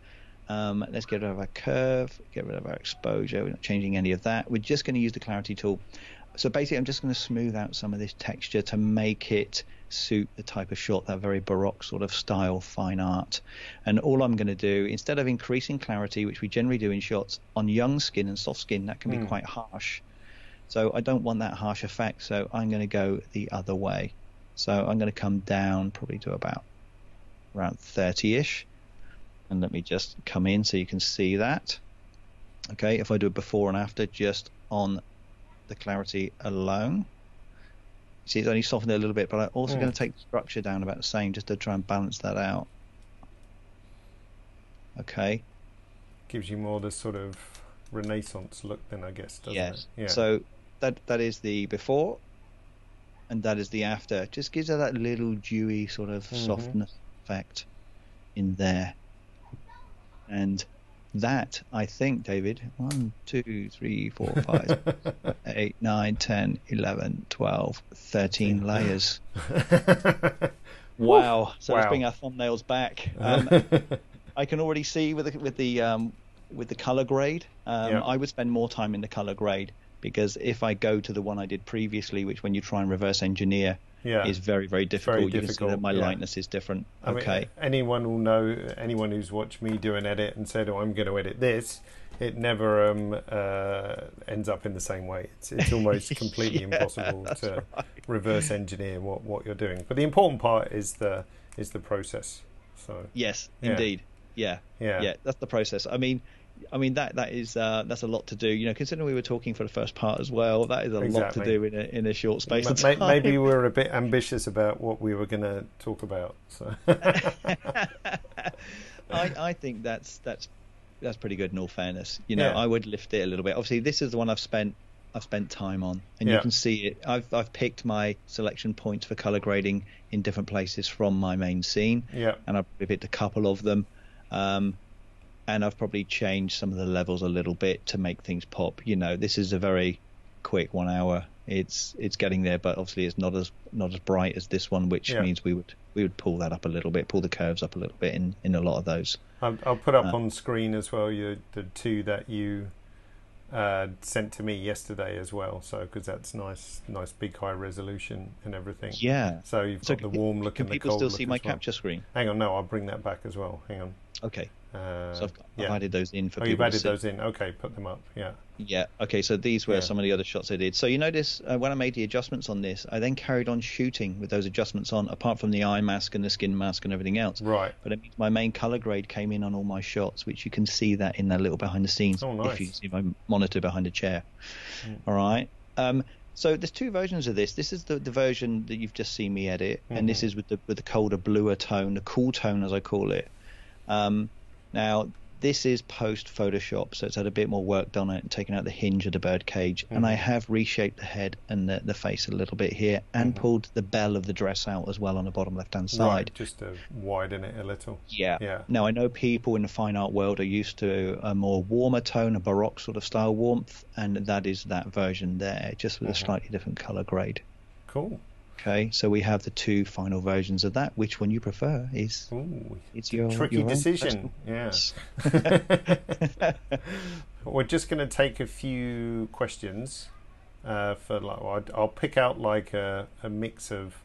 Let's get rid of our curve, get rid of our exposure. We're not changing any of that. We're just going to use the clarity tool. So basically I'm just going to smooth out some of this texture to make it suit the type of shot, that very Baroque sort of style, fine art. And all I'm going to do, instead of increasing clarity, which we generally do in shots on young skin and soft skin, that can be quite harsh. So I don't want that harsh effect, so I'm going to go the other way. So I'm going to come down probably to about around 30-ish. And let me just come in so you can see that. Okay, if I do it before and after, just on the clarity alone. See, it's only softened it a little bit, but I'm also going to take the structure down about the same, just to try and balance that out. Okay. Gives you more this sort of Renaissance look then, I guess, doesn't it? Yeah. So that is the before, and that is the after. Just gives her that little dewy sort of softness effect in there. And that, I think, David, 1, 2, 3, 4, 5, 6, 8, 9, 10, 11, 12, 13 layers. Wow. So let's bring our thumbnails back. I can already see with the color grade. I would spend more time in the color grade, because if I go to the one I did previously, which when you try and reverse engineer, is very, very difficult. Very difficult. You can see that my lightness is different. I mean, anyone will know, anyone who's watched me do an edit and said, oh, I'm going to edit this, it never ends up in the same way. It's almost completely impossible to reverse engineer what you're doing. But the important part is the process. So yes, indeed. Yeah, that's the process. I mean that is that's a lot to do. You know, considering we were talking for the first part as well, that is a lot to do in a short space of time. Maybe we were a bit ambitious about what we were going to talk about. So I think that's pretty good. In all fairness, you know, I would lift it a little bit. Obviously, this is the one I've spent time on, and you can see it. I've picked my selection points for color grading in different places from my main scene. Yeah, and I've picked a couple of them. And I've probably changed some of the levels a little bit to make things pop. You know, this is a very quick 1 hour. It's getting there, but obviously it's not as bright as this one, which means we would pull that up a little bit, pull the curves up a little bit in a lot of those. I'll put up on screen as well the two that you sent to me yesterday as well. So because that's nice big high resolution and everything. Yeah. So you've got the warm look and the cold look. Can people still see my capture screen? Hang on, no, I'll bring that back as well. Hang on. Okay. So I've added those in for people. Oh, you've added those in. Okay, put them up. Yeah. Yeah. Okay, so these were some of the other shots I did. So you notice when I made the adjustments on this, I then carried on shooting with those adjustments on, apart from the eye mask and the skin mask and everything else. Right. But it means my main color grade came in on all my shots, which you can see that in that little behind the scenes. Oh, nice. If you see my monitor behind a chair. Mm. All right. So there's two versions of this. This is the version that you've just seen me edit, mm-hmm. and this is with the colder, bluer tone, the cool tone as I call it. Now, this is post-Photoshop, so it's had a bit more work done on it and taken out the hinge of the birdcage. Mm-hmm. And I have reshaped the head and the face a little bit here and mm-hmm. pulled the bell of the dress out as well on the bottom left-hand side. Right, just to widen it a little. Yeah. Yeah. Now, I know people in the fine art world are used to a more warmer tone, a Baroque sort of style warmth, and that is that version there, just with mm-hmm. a slightly different colour grade. Cool. Okay, so we have the two final versions of that. Which one you prefer is it's your tricky decision. Yes. Yeah. We're just going to take a few questions for like I'll pick out like a mix of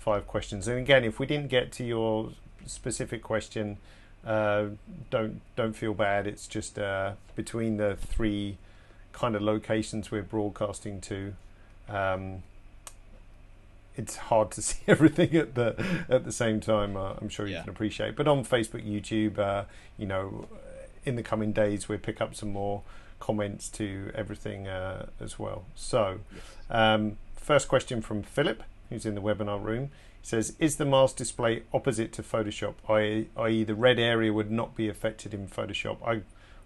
5 questions. And again, if we didn't get to your specific question, don't feel bad. It's just between the 3 kind of locations we're broadcasting to. It's hard to see everything at the same time. I'm sure you can appreciate. But on Facebook, YouTube, you know, in the coming days we'll pick up some more comments to everything as well. So, first question from Philip, who's in the webinar room, says: Is the mask display opposite to Photoshop? i.e., the red area would not be affected in Photoshop.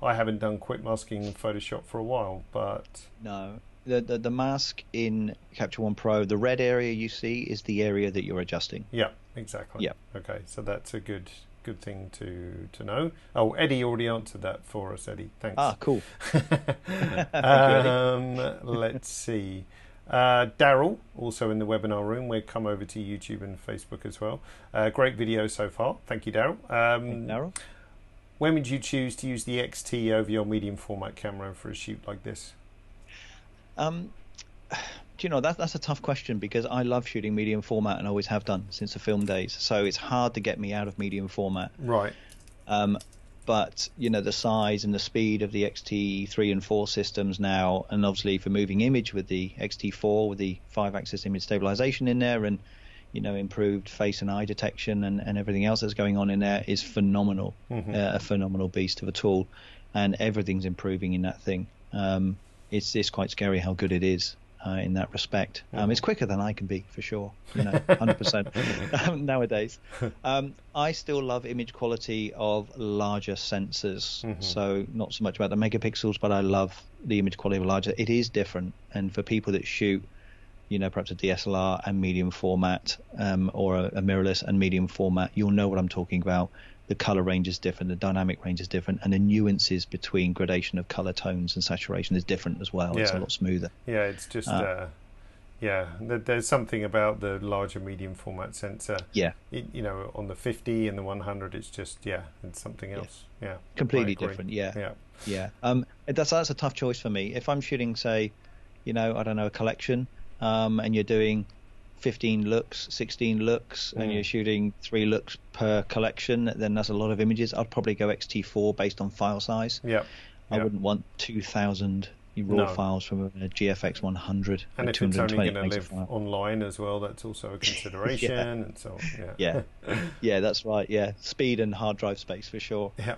I haven't done quick masking in Photoshop for a while, but no. The mask in Capture One Pro, the red area you see is the area that you're adjusting. Yeah, exactly. Yeah. Okay, so that's a good thing to know. Oh, Eddie already answered that for us, Eddie. Thanks. Ah, cool. Thank you, Eddie. Let's see. Daryl, also in the webinar room. We've come over to YouTube and Facebook as well. Great video so far. Thank you, Daryl. When would you choose to use the X-T over your medium format camera for a shoot like this? Do you know, that's a tough question because I love shooting medium format and always have done since the film days. So it's hard to get me out of medium format. Right. But, you know, the size and the speed of the X-T3 and 4 systems now, and obviously for moving image with the X-T4 with the 5-axis image stabilization in there and, you know, improved face and eye detection and everything else that's going on in there is phenomenal. Mm-hmm. A phenomenal beast of a tool. And everything's improving in that thing. It's quite scary how good it is in that respect. It's quicker than I can be, for sure, you know, 100% nowadays. I still love image quality of larger sensors. Mm-hmm. So not so much about the megapixels, but I love the image quality of larger. It is different. And for people that shoot, you know, perhaps a DSLR and medium format or a mirrorless and medium format, you'll know what I'm talking about. The color range is different, the dynamic range is different, and the nuances between gradation of color tones and saturation is different as well. Yeah. It's a lot smoother. Yeah, it's just, yeah, there's something about the larger medium format sensor. Yeah. You know, on the 50 and the 100, it's just, yeah, it's something else. Yeah. Completely different, yeah. Yeah. Yeah. That's a tough choice for me. If I'm shooting, say, you know, I don't know, a collection, and you're doing 15 looks, 16 looks, and you're shooting 3 looks per collection, then that's a lot of images. I'd probably go X-T4 based on file size. Yeah, I wouldn't want 2,000 raw files from a GFX100. And if it's only going to live online as well, that's also a consideration. Yeah. And so, yeah. Yeah. Yeah, that's right. Yeah, speed and hard drive space for sure. Yeah.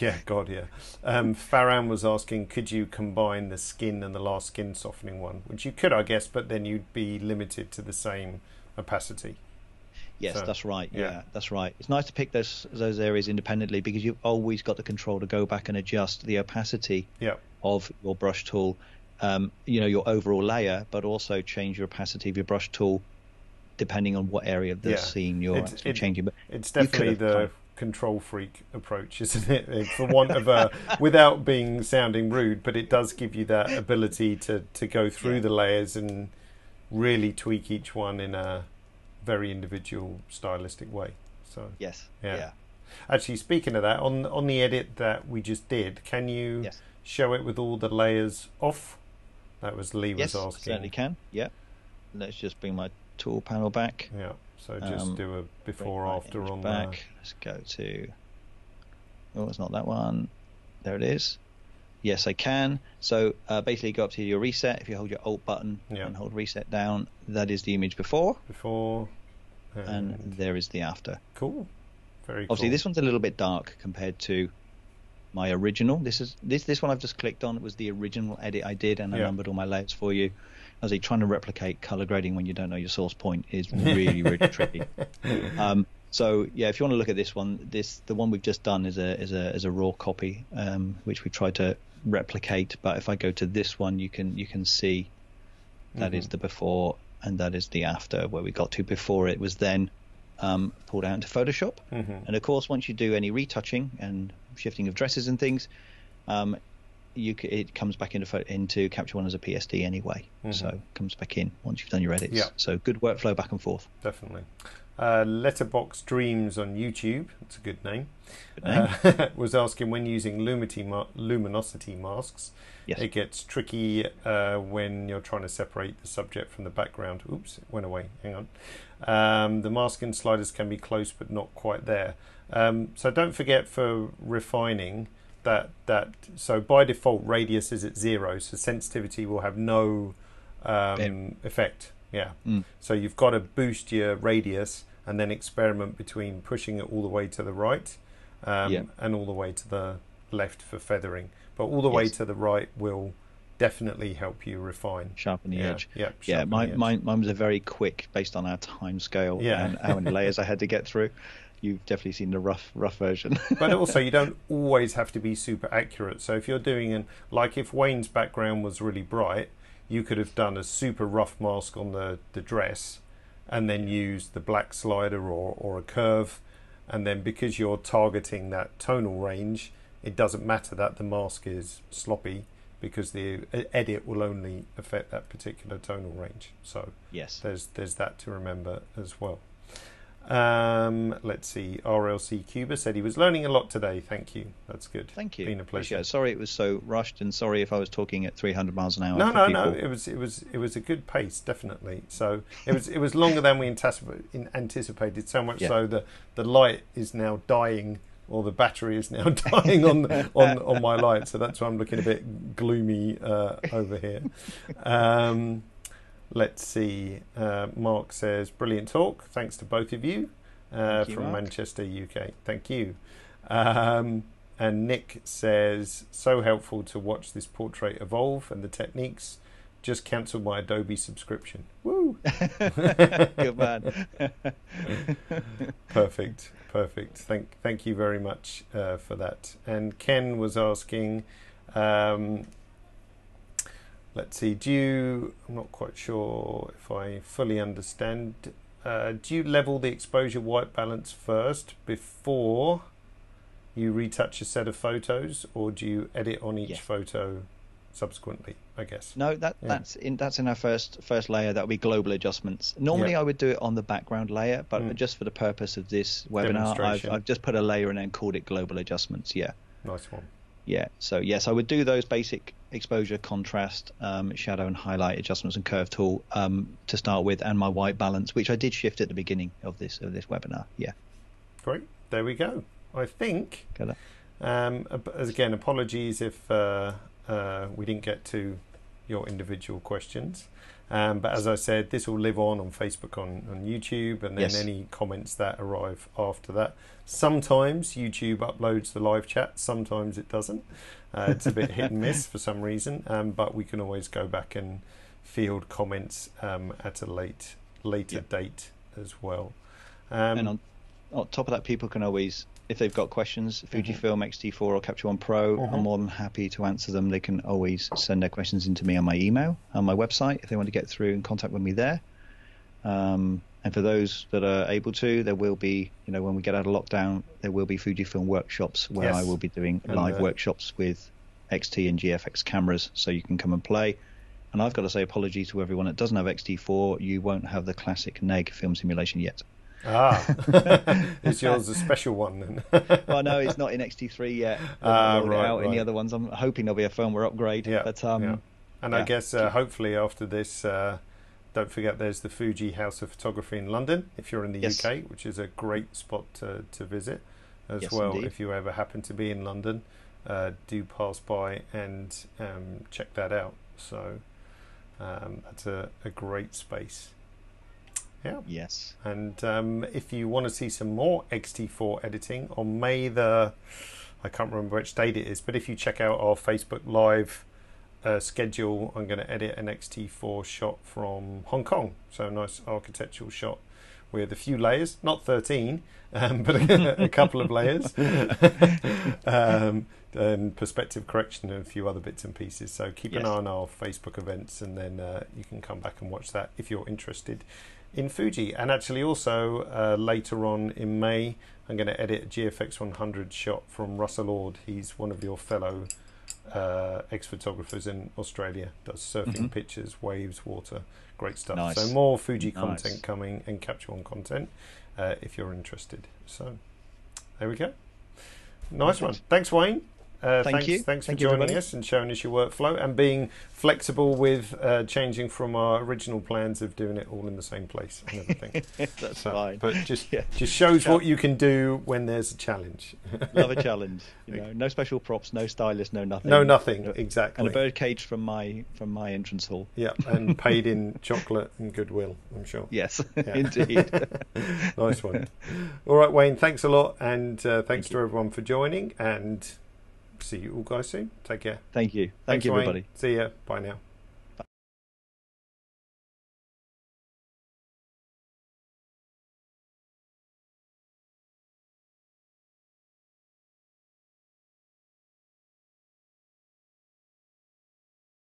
Yeah. God, yeah. Farhan was asking, could you combine the skin and the last skin softening one? Which you could, I guess, but then you'd be limited to the same opacity. Yes, so, that's right. Yeah, that's right. It's nice to pick those areas independently because you've always got the control to go back and adjust the opacity of your brush tool, you know, your overall layer, but also change your opacity of your brush tool depending on what area of the scene you're changing. But it's definitely the control freak approach, isn't it? For want of a, without being sounding rude, but it does give you that ability to go through the layers and really tweak each one in a very individual stylistic way. So yes. Yeah. Actually, speaking of that, on the edit that we just did, can you show it with all the layers off? That was Lee was asking. Yes, certainly can. Yeah. Let's just bring my tool panel back. Yeah. So just do a before after on back. Let's go to Oh, it's not that one. There it is. Yes, I can. So basically go up to your reset. If you hold your Alt button and hold reset down, that is the image before. And there is the after. Cool. Very cool. Obviously, this one's a little bit dark compared to my original. This is this one I've just clicked on. It was the original edit I did, and I numbered all my layouts for you. I was like, trying to replicate color grading when you don't know your source point is really, really tricky. So yeah, if you want to look at this one, the one we've just done is a raw copy, which we tried to replicate. But if I go to this one, you can see that is the before and that is the after, where we got to before it was then pulled out into Photoshop. And of course, once you do any retouching and shifting of dresses and things, it comes back into Capture One as a PSD anyway. So it comes back in once you've done your edits. So good workflow back and forth. Definitely. Letterbox Dreams on YouTube, that's a good name, was asking, when using luminosity masks, it gets tricky when you're trying to separate the subject from the background. Oops, it went away, hang on. The masking sliders can be close but not quite there. So don't forget for refining that so by default radius is at 0, so sensitivity will have no effect. So you've got to boost your radius and then experiment between pushing it all the way to the right and all the way to the left for feathering. But all the way to the right will definitely help you refine. Sharpen the edge. Yeah, mine was a very quick, based on our time scale and how many layers I had to get through. You've definitely seen the rough version. But also, you don't always have to be super accurate. So if you're doing, like if Wayne's background was really bright, you could have done a super rough mask on the dress and then used the black slider or a curve, and then because you're targeting that tonal range, it doesn't matter that the mask is sloppy because the edit will only affect that particular tonal range. So there's that to remember as well. Let's see, RLC Cuba said he was learning a lot today. Thank you, that's good. Thank you, been a pleasure. Sorry it was so rushed, and sorry if I was talking at 300 miles an hour. No, it was a good pace, definitely. So it was longer than we anticipated, so much so that the light is now dying, or the battery is now dying on my light, so that's why I'm looking a bit gloomy over here. Let's see, Mark says, brilliant talk. Thanks to both of you, from Mark. Manchester, UK. Thank you. And Nick says, so helpful to watch this portrait evolve and the techniques. Just cancelled my Adobe subscription. Woo! Good man. Perfect. Thank you very much for that. And Ken was asking... let's see, I'm not quite sure if I fully understand, do you level the exposure white balance first before you retouch a set of photos, or do you edit on each photo subsequently, I guess? No, that's in our first layer. That would be global adjustments. Normally I would do it on the background layer, but just for the purpose of this webinar, I've just put a layer in and called it global adjustments. Nice one. So yes, I would do those basic exposure, contrast, shadow and highlight adjustments and curve tool to start with, and my white balance, which I did shift at the beginning of this webinar. Great, there we go. I think again, apologies if we didn't get to your individual questions, but as I said, this will live on Facebook, on YouTube, and then any comments that arrive after that. Sometimes YouTube uploads the live chat, sometimes it doesn't. It's a bit hit and miss for some reason, but we can always go back and field comments at a later date as well. And on top of that, people can always, if they've got questions, Fujifilm X-T4 or Capture One Pro, I'm more than happy to answer them. They can always send their questions into me on my email, on my website, if they want to get through and contact with me there. And for those that are able to, there will be, when we get out of lockdown, there will be Fujifilm workshops where I will be doing live workshops with X-T and GFX cameras, so you can come and play. And I've got to say, apologies to everyone that doesn't have X-T4. You won't have the classic Neg film simulation yet. Is yours a special one then? Well, no, it's not in X-T3 yet. Right. In the other ones, I'm hoping there'll be a firmware upgrade. And I guess hopefully after this, don't forget there's the Fuji House of Photography in London, if you're in the UK, which is a great spot to visit. as well. Indeed. If you ever happen to be in London, do pass by and check that out. So that's a great space. Yeah. Yes. And if you want to see some more X-T4 editing on May the, I can't remember which date it is, but if you check out our Facebook Live schedule, I'm going to edit an X-T4 shot from Hong Kong. So a nice architectural shot with a few layers, not 13, but a couple of layers, and perspective correction and a few other bits and pieces. So keep an eye on our Facebook events, and then you can come back and watch that if you're interested in Fuji. And actually also later on in May, I'm going to edit a GFX100 shot from Russell Ord. He's one of your fellow ex-photographers in Australia, does surfing pictures, waves, water, great stuff. Nice. So more Fuji content coming, and Capture One content if you're interested. So there we go. Nice one. Thanks, Wayne. Thanks for joining us and showing us your workflow and being flexible with changing from our original plans of doing it all in the same place and everything. That's fine. But just shows what you can do when there's a challenge. Love a challenge. You know, no special props, no stylist, no nothing. No nothing, exactly. And a bird cage from my entrance hall. Yeah, and paid in chocolate and goodwill, I'm sure. Yes, indeed. Nice one. All right, Wayne, thanks a lot, and thanks to everyone for joining, and see you all guys soon. Take care. Thank you. Thanks, everybody. See ya. Bye now.